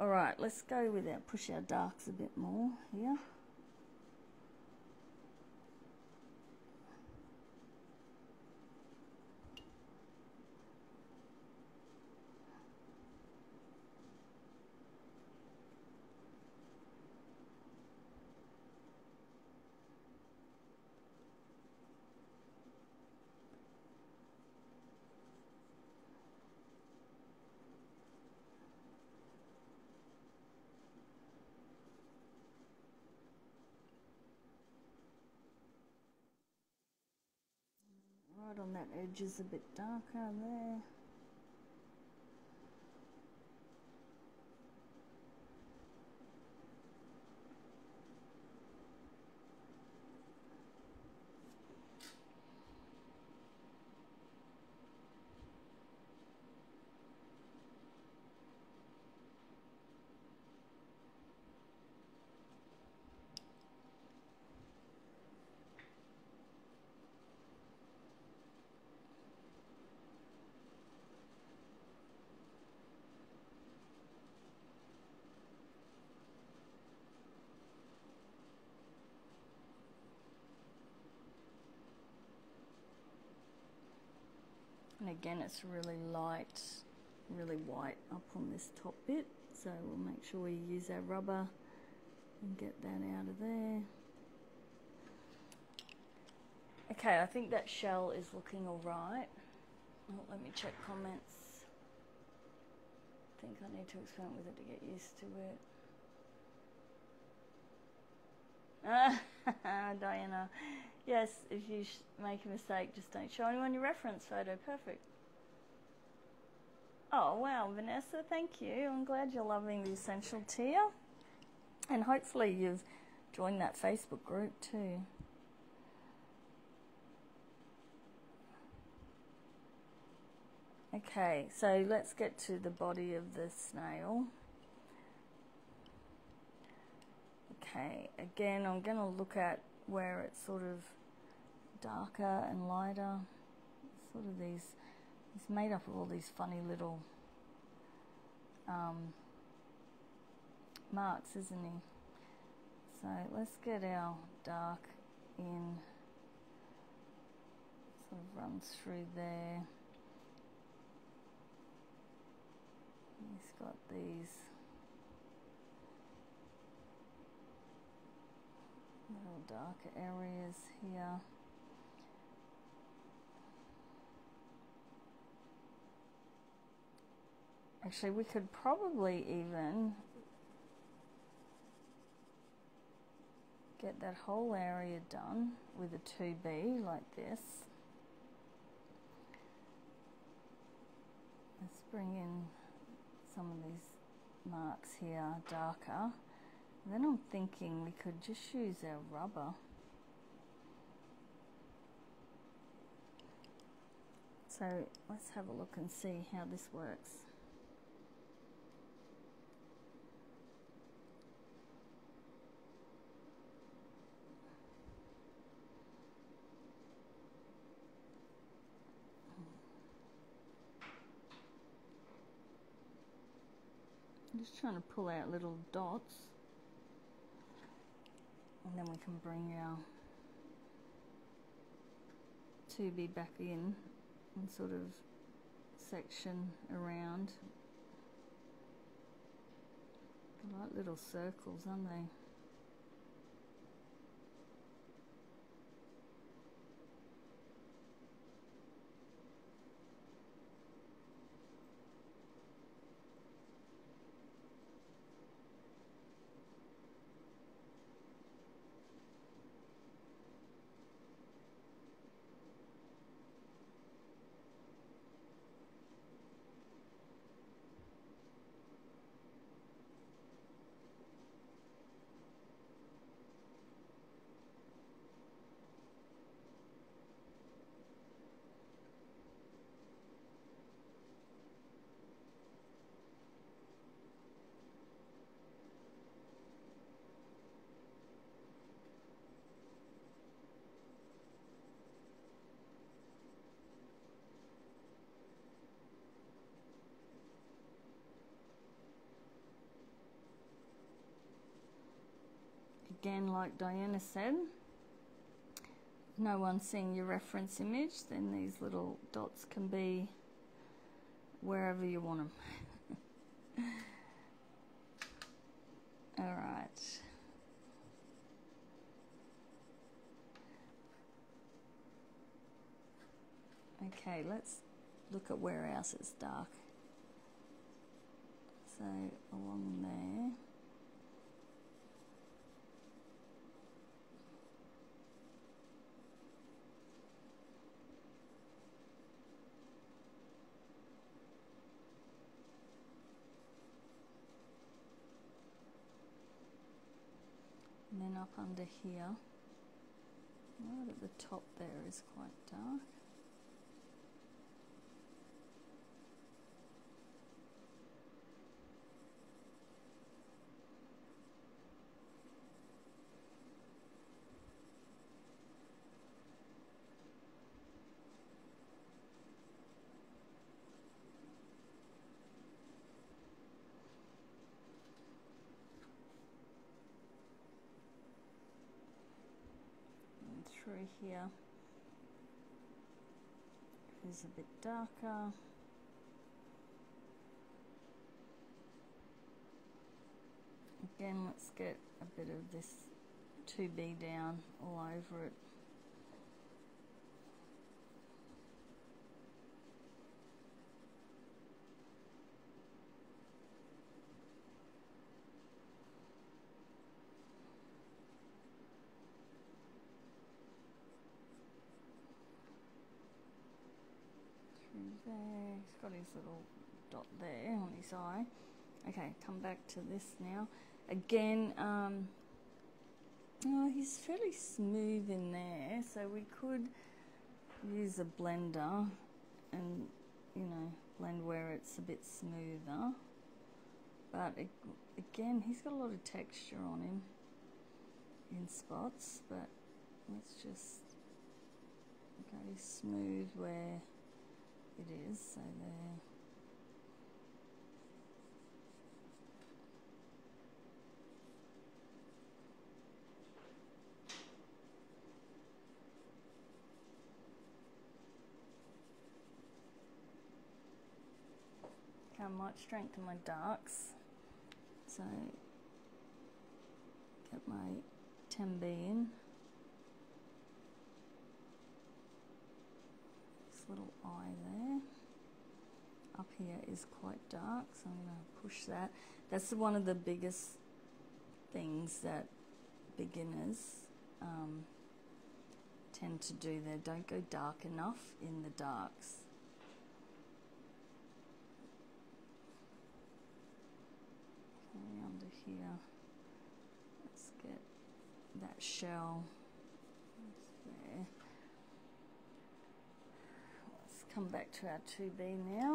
Alright, let's go with our, push our darks a bit more here. and that edge is a bit darker there. And again, it's really light, really white up on this top bit, so we'll make sure we use our rubber and get that out of there. Okay, I think that shell is looking all right. Oh, let me check comments. I think I need to experiment with it to get used to it. Diana, yes, if you make a mistake, just don't show anyone your reference photo. Perfect. Oh wow, Vanessa, thank you. I'm glad you're loving the essential tier, and hopefully you've joined that Facebook group too. Okay, so let's get to the body of the snail. Okay, again, I'm going to look at where it's sort of darker and lighter. Sort of these, it's made up of all these funny little marks, isn't he? So let's get our dark in, sort of runs through there. He's got these little darker areas here. Actually, we could probably even get that whole area done with a 2B like this. Let's bring in some of these marks here darker. Then I'm thinking we could just use our rubber. So let's have a look and see how this works. I'm just trying to pull out little dots. And then we can bring our 2B back in and sort of section around. They're like little circles, aren't they? Again, like Diana said, no one seeing your reference image, then these little dots can be wherever you want them. All right. Okay, let's look at where else it's dark. So along there. up under here. Right at the top there is quite dark. Through here is a bit darker. Again, let's get a bit of this 2B down all over it. There, he's got his little dot there on his eye. Okay, come back to this now. Again, oh, he's fairly smooth in there, so we could use a blender and, you know, blend where it's a bit smoother. But again, he's got a lot of texture on him in spots, but let's just go smooth where it is, so there. I might strengthen my darks, so get my 10B in. Little eye there up here is quite dark, so I'm going to push that. That's one of the biggest things that beginners tend to do. They don't go dark enough in the darks. Okay, under here, let's get that shell. It's there. Come back to our 2B now.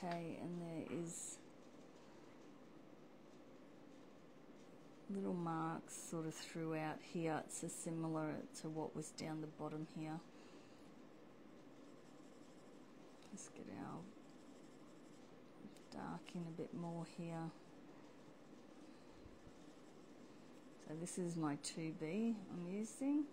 Okay, and there is little marks sort of throughout here. It's so similar to what was down the bottom here. Let's get our dark in a bit more here. So this is my 2B I'm using.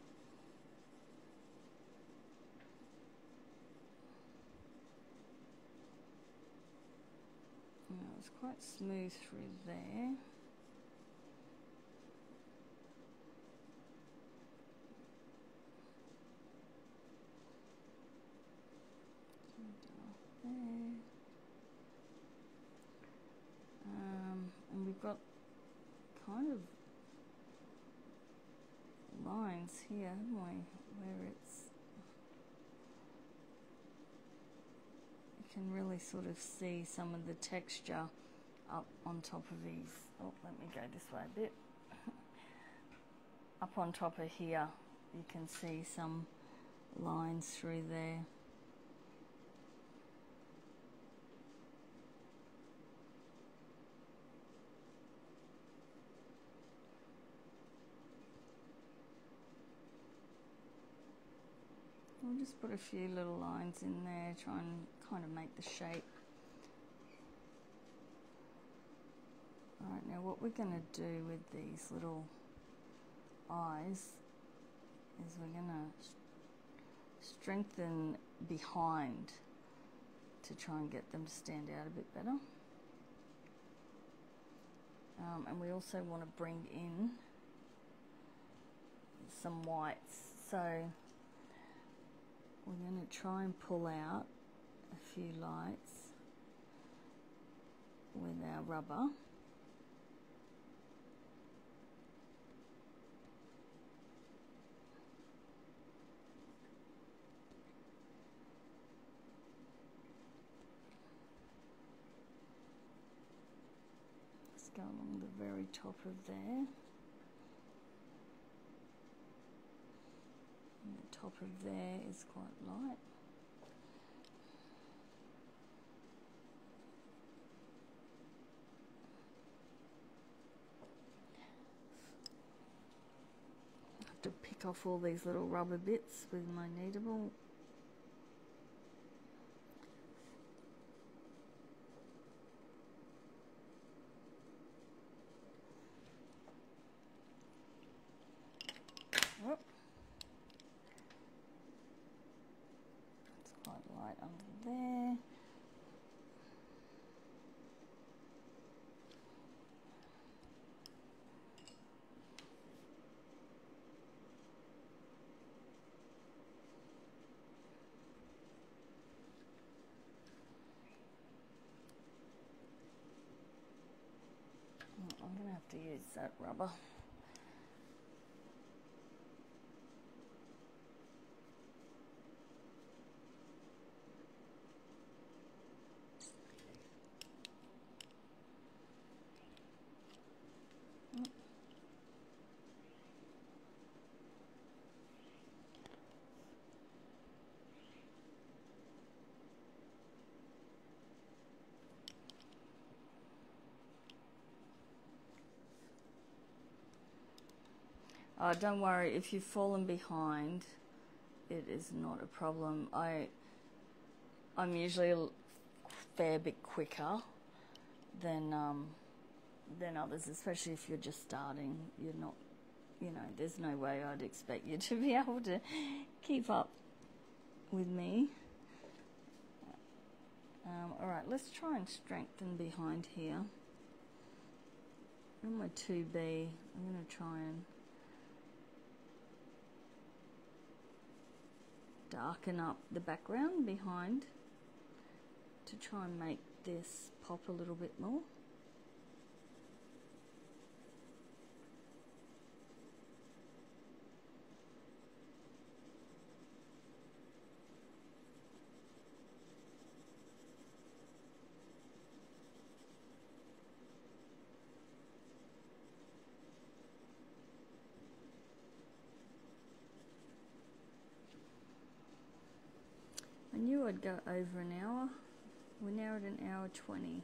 It's quite smooth through there. And we've got kind of lines here, haven't we, where it's, can really sort of see some of the texture up on top of these. Oh, let me go this way a bit. Up on top of here, you can see some lines through there. We'll just put a few little lines in there, try and kind of make the shape. Alright, now what we're going to do with these little eyes is we're going to strengthen behind to try and get them to stand out a bit better. and we also want to bring in some whites, so we're going to try and pull out a few lights with our rubber. Let's go along the very top of there, and the top of there is quite light. To pick off all these little rubber bits with my kneadable. Whoop. It's quite light under there. I'm going to have to use that rubber. Oh, don't worry, if you've fallen behind, it is not a problem. I'm usually a fair bit quicker than others, especially if you're just starting. You're not, you know, there's no way I'd expect you to be able to keep up with me. All right, let's try and strengthen behind here. On my 2B, I'm going to try and darken up the background behind to try and make this pop a little bit more. I knew I'd go over an hour. We're now at an hour 20,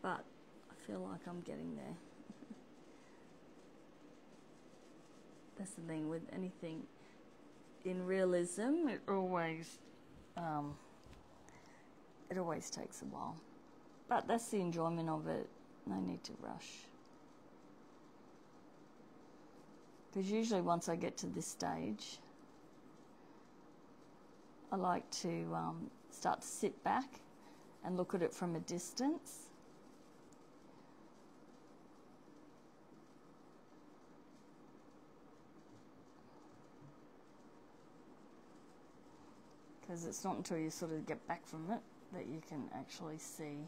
but I feel like I'm getting there. That's the thing with anything in realism, it always takes a while, but that's the enjoyment of it. No need to rush, because usually once I get to this stage, I like to start to sit back and look at it from a distance. Because it's not until you sort of get back from it that you can actually see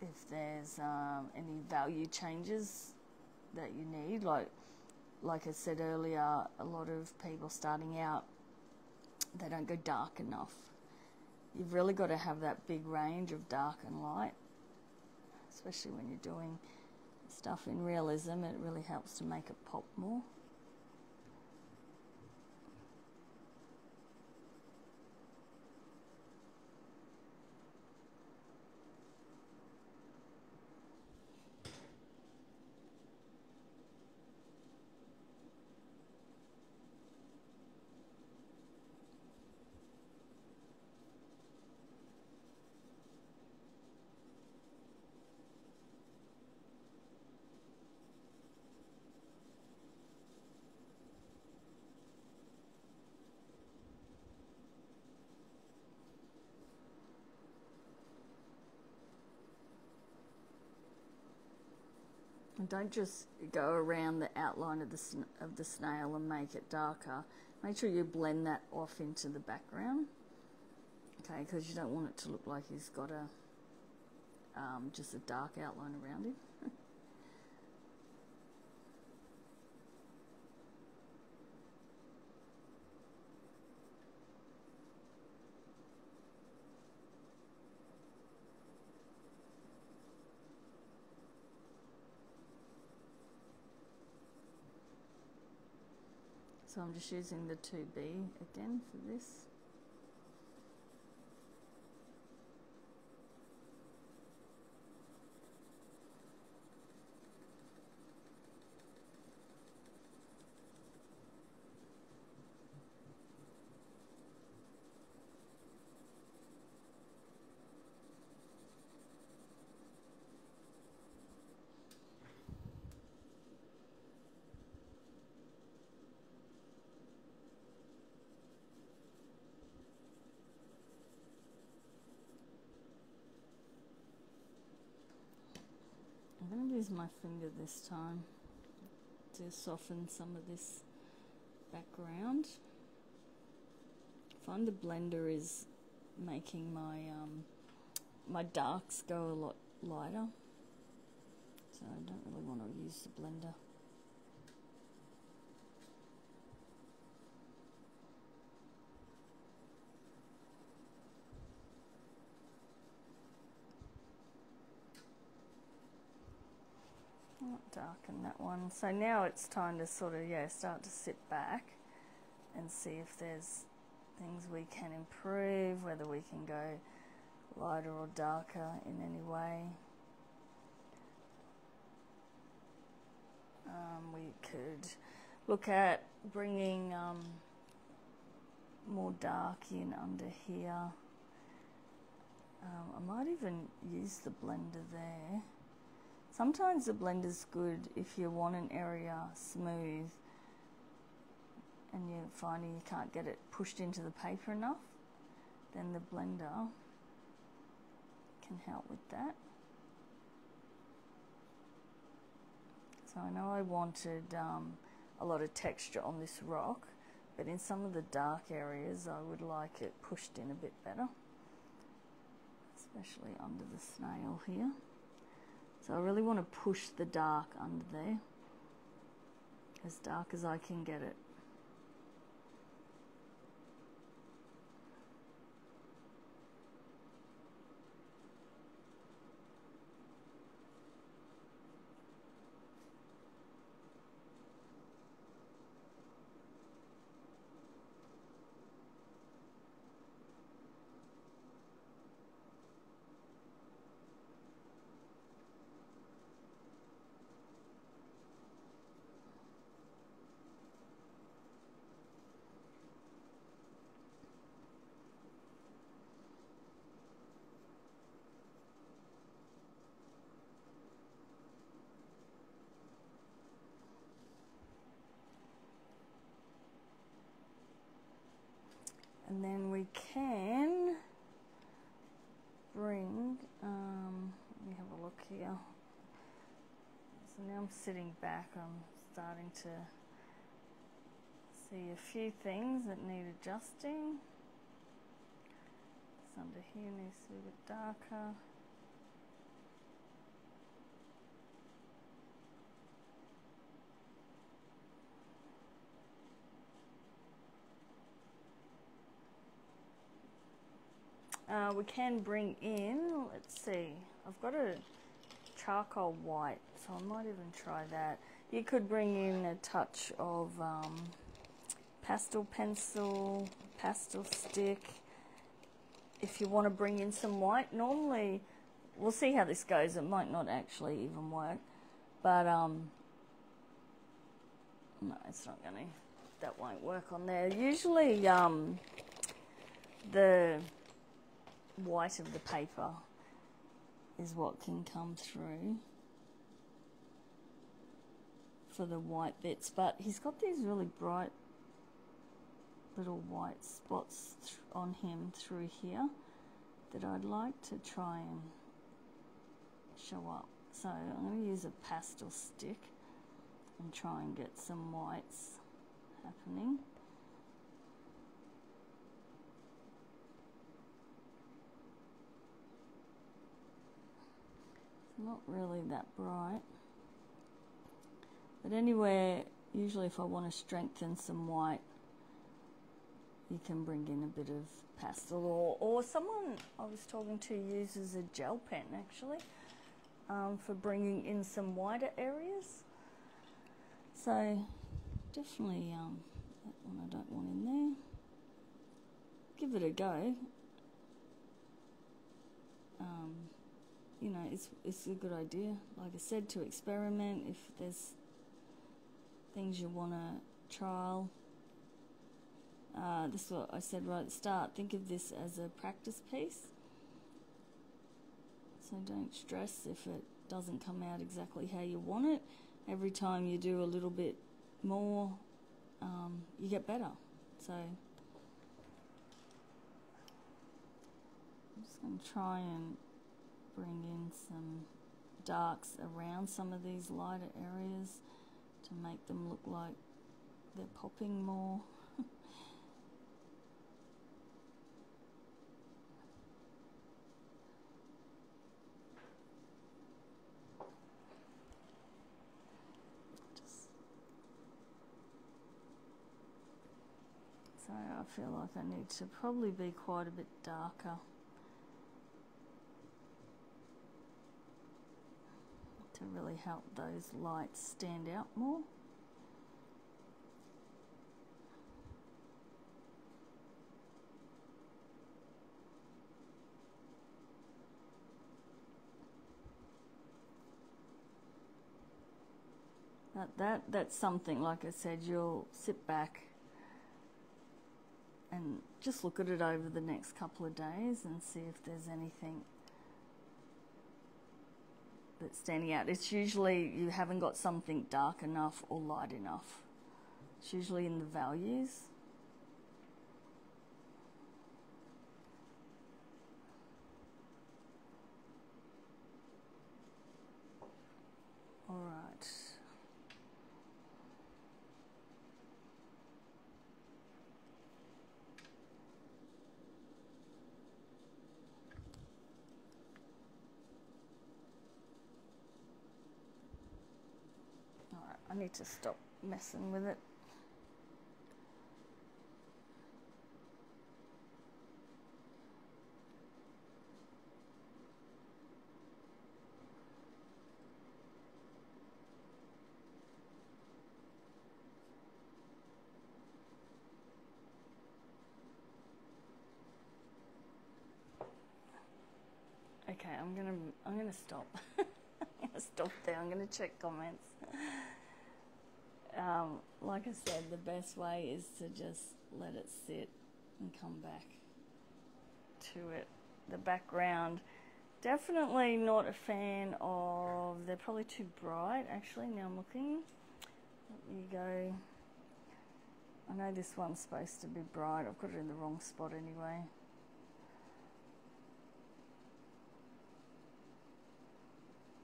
if there's any value changes that you need. Like I said earlier, a lot of people starting out, they don't go dark enough. You've really got to have that big range of dark and light, especially when you're doing stuff in realism. It really helps to make it pop more. And don't just go around the outline of the snail and make it darker. Make sure you blend that off into the background, okay, because you don't want it to look like he's got a just a dark outline around him. So I'm just using the 2B again for this. Use my finger this time to soften some of this background. I find the blender is making my my darks go a lot lighter, so I don't really want to use the blender. Darken that one. So now it's time to sort of, yeah, start to sit back and see if there's things we can improve, whether we can go lighter or darker in any way. We could look at bringing more dark in under here. I might even use the blender there. Sometimes the blender's good if you want an area smooth and you're finding you can't get it pushed into the paper enough, then the blender can help with that. So I know I wanted a lot of texture on this rock, but in some of the dark areas I would like it pushed in a bit better, especially under the snail here. So I really want to push the dark under there, as dark as I can get it. And then we can bring, let me have a look here. So now I'm sitting back, I'm starting to see a few things that need adjusting. This under here needs to be a bit darker. We can bring in, let's see, I've got a charcoal white, so I might even try that. You could bring in a touch of pastel pencil, pastel stick, if you want to bring in some white. Normally, we'll see how this goes, it might not actually even work, but no, it's not going to, that won't work on there. Usually, the white of the paper is what can come through for the white bits, but he's got these really bright little white spots on him through here that I'd like to try and show up. So I'm going to use a pastel stick and try and get some whites happening. It's not really that bright, but anywhere, usually if I want to strengthen some white, you can bring in a bit of pastel, or someone I was talking to uses a gel pen actually for bringing in some wider areas. So definitely that one I don't want in there. Give it a go. You know, it's a good idea, like I said, to experiment. If there's things you want to trial, this is what I said right at the start, think of this as a practice piece, so don't stress if it doesn't come out exactly how you want it. Every time you do a little bit more, you get better. So I'm just going to try and bring in some darks around some of these lighter areas to make them look like they're popping more. I feel like I need to probably be quite a bit darker to really help those lights stand out more. That's something, like I said, you'll sit back and just look at it over the next couple of days and see if there's anything that's standing out. It's usually you haven't got something dark enough or light enough. It's usually in the values. Alright. I need to stop messing with it. Okay, I'm gonna stop. I'm gonna stop there. I'm gonna check comments. Like I said, the best way is to just let it sit and come back to it. The background, definitely not a fan of, they're probably too bright actually, now I'm looking. There you go. I know this one's supposed to be bright, I've got it in the wrong spot anyway.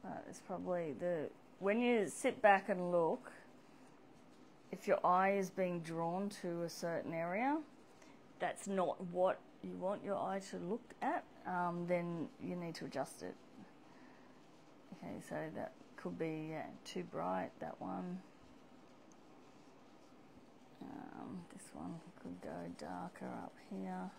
But it's probably the, when you sit back and look, if your eye is being drawn to a certain area, that's not what you want your eye to look at, then you need to adjust it. Okay, so that could be too bright, that one. This one could go darker up here.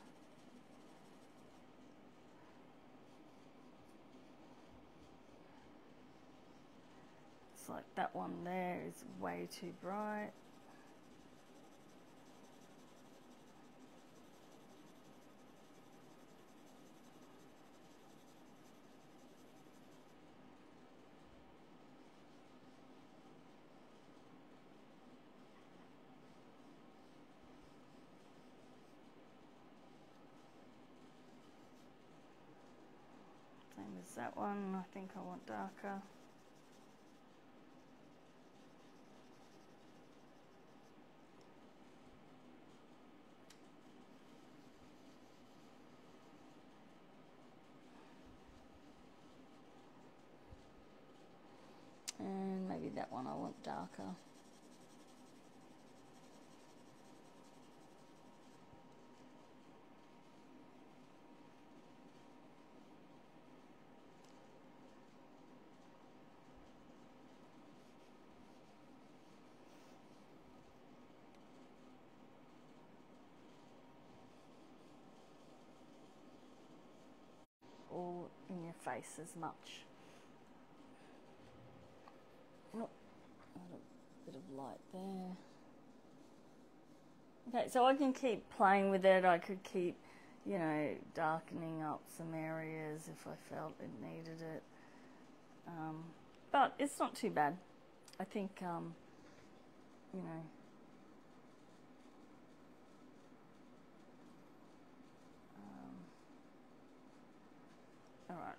It's like that one there is way too bright. Same as that one, I think I want darker. I want darker. All in your face as much. Nope. A bit of light there. Okay, so I can keep playing with it. I could keep, you know, darkening up some areas if I felt it needed it. But it's not too bad. I think, you know, alright,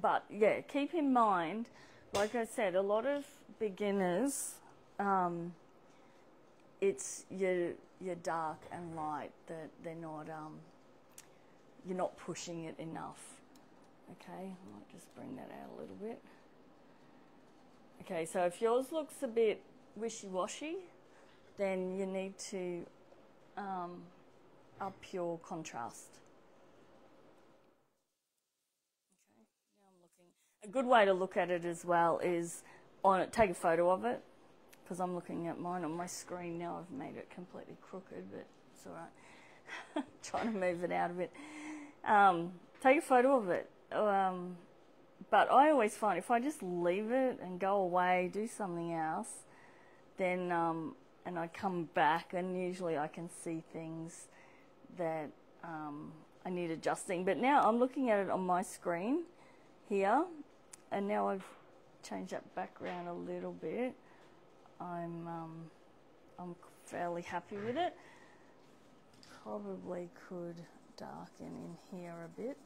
but yeah, keep in mind, like I said, a lot of beginners, it's your dark and light that they're not, you're not pushing it enough. Okay, I might just bring that out a little bit. Okay, so if yours looks a bit wishy-washy, then you need to up your contrast. A good way to look at it as well is on it, take a photo of it, because I'm looking at mine on my screen now. I've made it completely crooked, but it's all right. Trying to move it out a bit. Take a photo of it. But I always find if I just leave it and go away, do something else, then and I come back, and usually I can see things that I need adjusting. But now I'm looking at it on my screen here. And now I've changed that background a little bit. I'm fairly happy with it. Probably could darken in here a bit.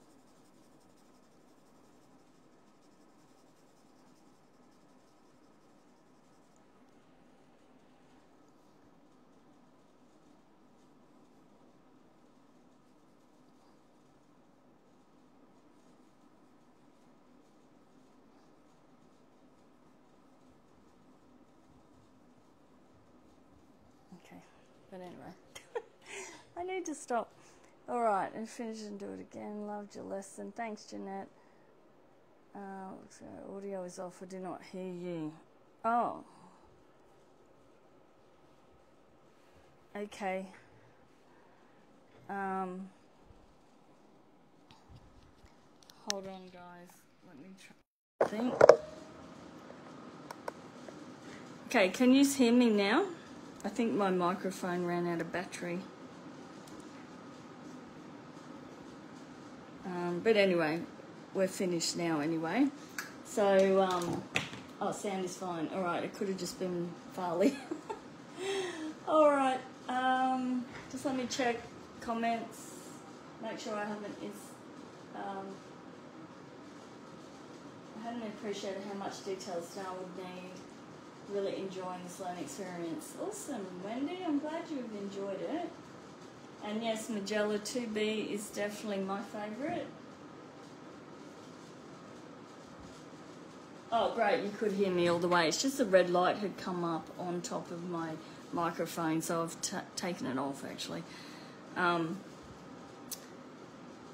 But anyway, I need to stop. All right, and finish and do it again. Loved your lesson. Thanks, Jeanette. Looks like audio is off. I do not hear you. Oh. Okay. Hold on, guys. Let me try. I think. Okay, can you hear me now? I think my microphone ran out of battery. But anyway, we're finished now anyway. So, oh, sound is fine. All right, it could have just been Farley. All right, just let me check comments, make sure I haven't, I hadn't appreciated how much detail Snow would need. Really enjoying this learning experience. Awesome, Wendy, I'm glad you've enjoyed it. And yes, Magella 2B is definitely my favourite. Oh great, you could hear me all the way. It's just the red light had come up on top of my microphone, so I've taken it off actually.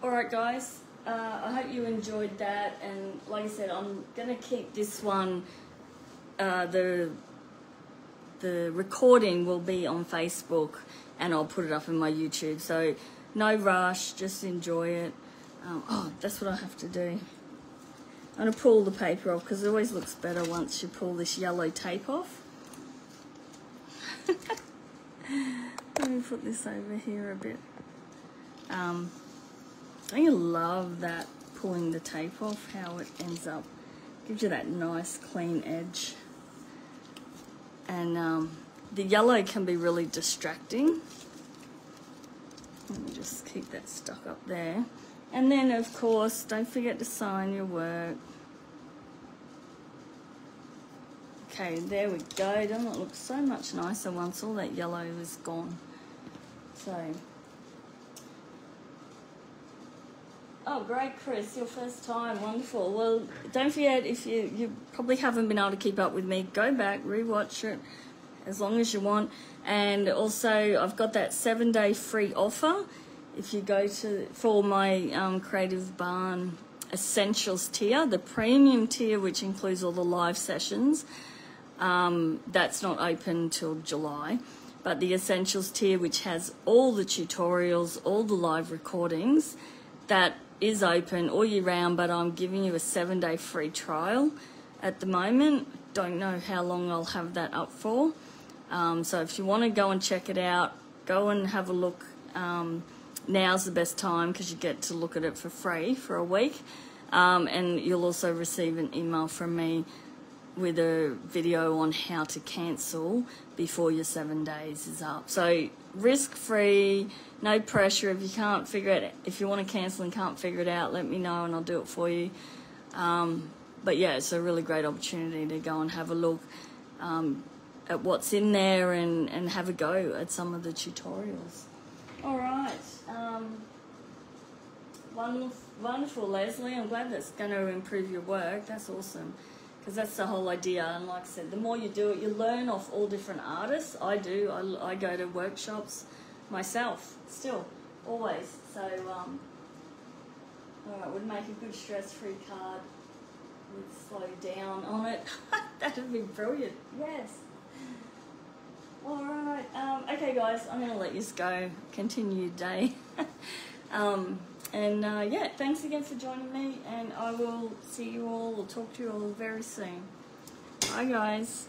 Alright guys, I hope you enjoyed that, and like I said, I'm going to keep this one. The recording will be on Facebook, and I'll put it up in my YouTube. So no rush, just enjoy it. Oh, that's what I have to do. I'm going to pull the paper off because it always looks better once you pull this yellow tape off. Let me put this over here a bit. I love that, pulling the tape off, how it ends up. Gives you that nice clean edge. And the yellow can be really distracting. Let me just keep that stuck up there. And then, of course, don't forget to sign your work. Okay, there we go. Doesn't it look so much nicer once all that yellow is gone? So, Oh, great, Chris, your first time, wonderful. Well, don't forget, if you probably haven't been able to keep up with me, go back, rewatch it as long as you want. And also, I've got that 7-day free offer if you go to, for my Creative Barn Essentials tier, the premium tier, which includes all the live sessions. That's not open till July. But the Essentials tier, which has all the tutorials, all the live recordings, that is open all year round, but I'm giving you a 7-day free trial at the moment. Don't know how long I'll have that up for. So if you want to go and check it out, go and have a look. Now's the best time because you get to look at it for free for a week. And you'll also receive an email from me with a video on how to cancel before your 7 days is up. So risk-free, no pressure. If you can't figure it, if you want to cancel and can't figure it out, let me know and I'll do it for you. But yeah, it's a really great opportunity to go and have a look at what's in there and have a go at some of the tutorials. All right, wonderful, Leslie. I'm glad that's going to improve your work. That's awesome. Because that's the whole idea, and like I said, the more you do it, you learn off all different artists. I do. I go to workshops myself, still, always. So, all right, would make a good stress-free card. We'd slow down on it. That would be brilliant. Yes. All right. Okay, guys, I'm going to let you go. Continue your day. Yeah, thanks again for joining me, and I will see you all, or talk to you all very soon. Bye, guys.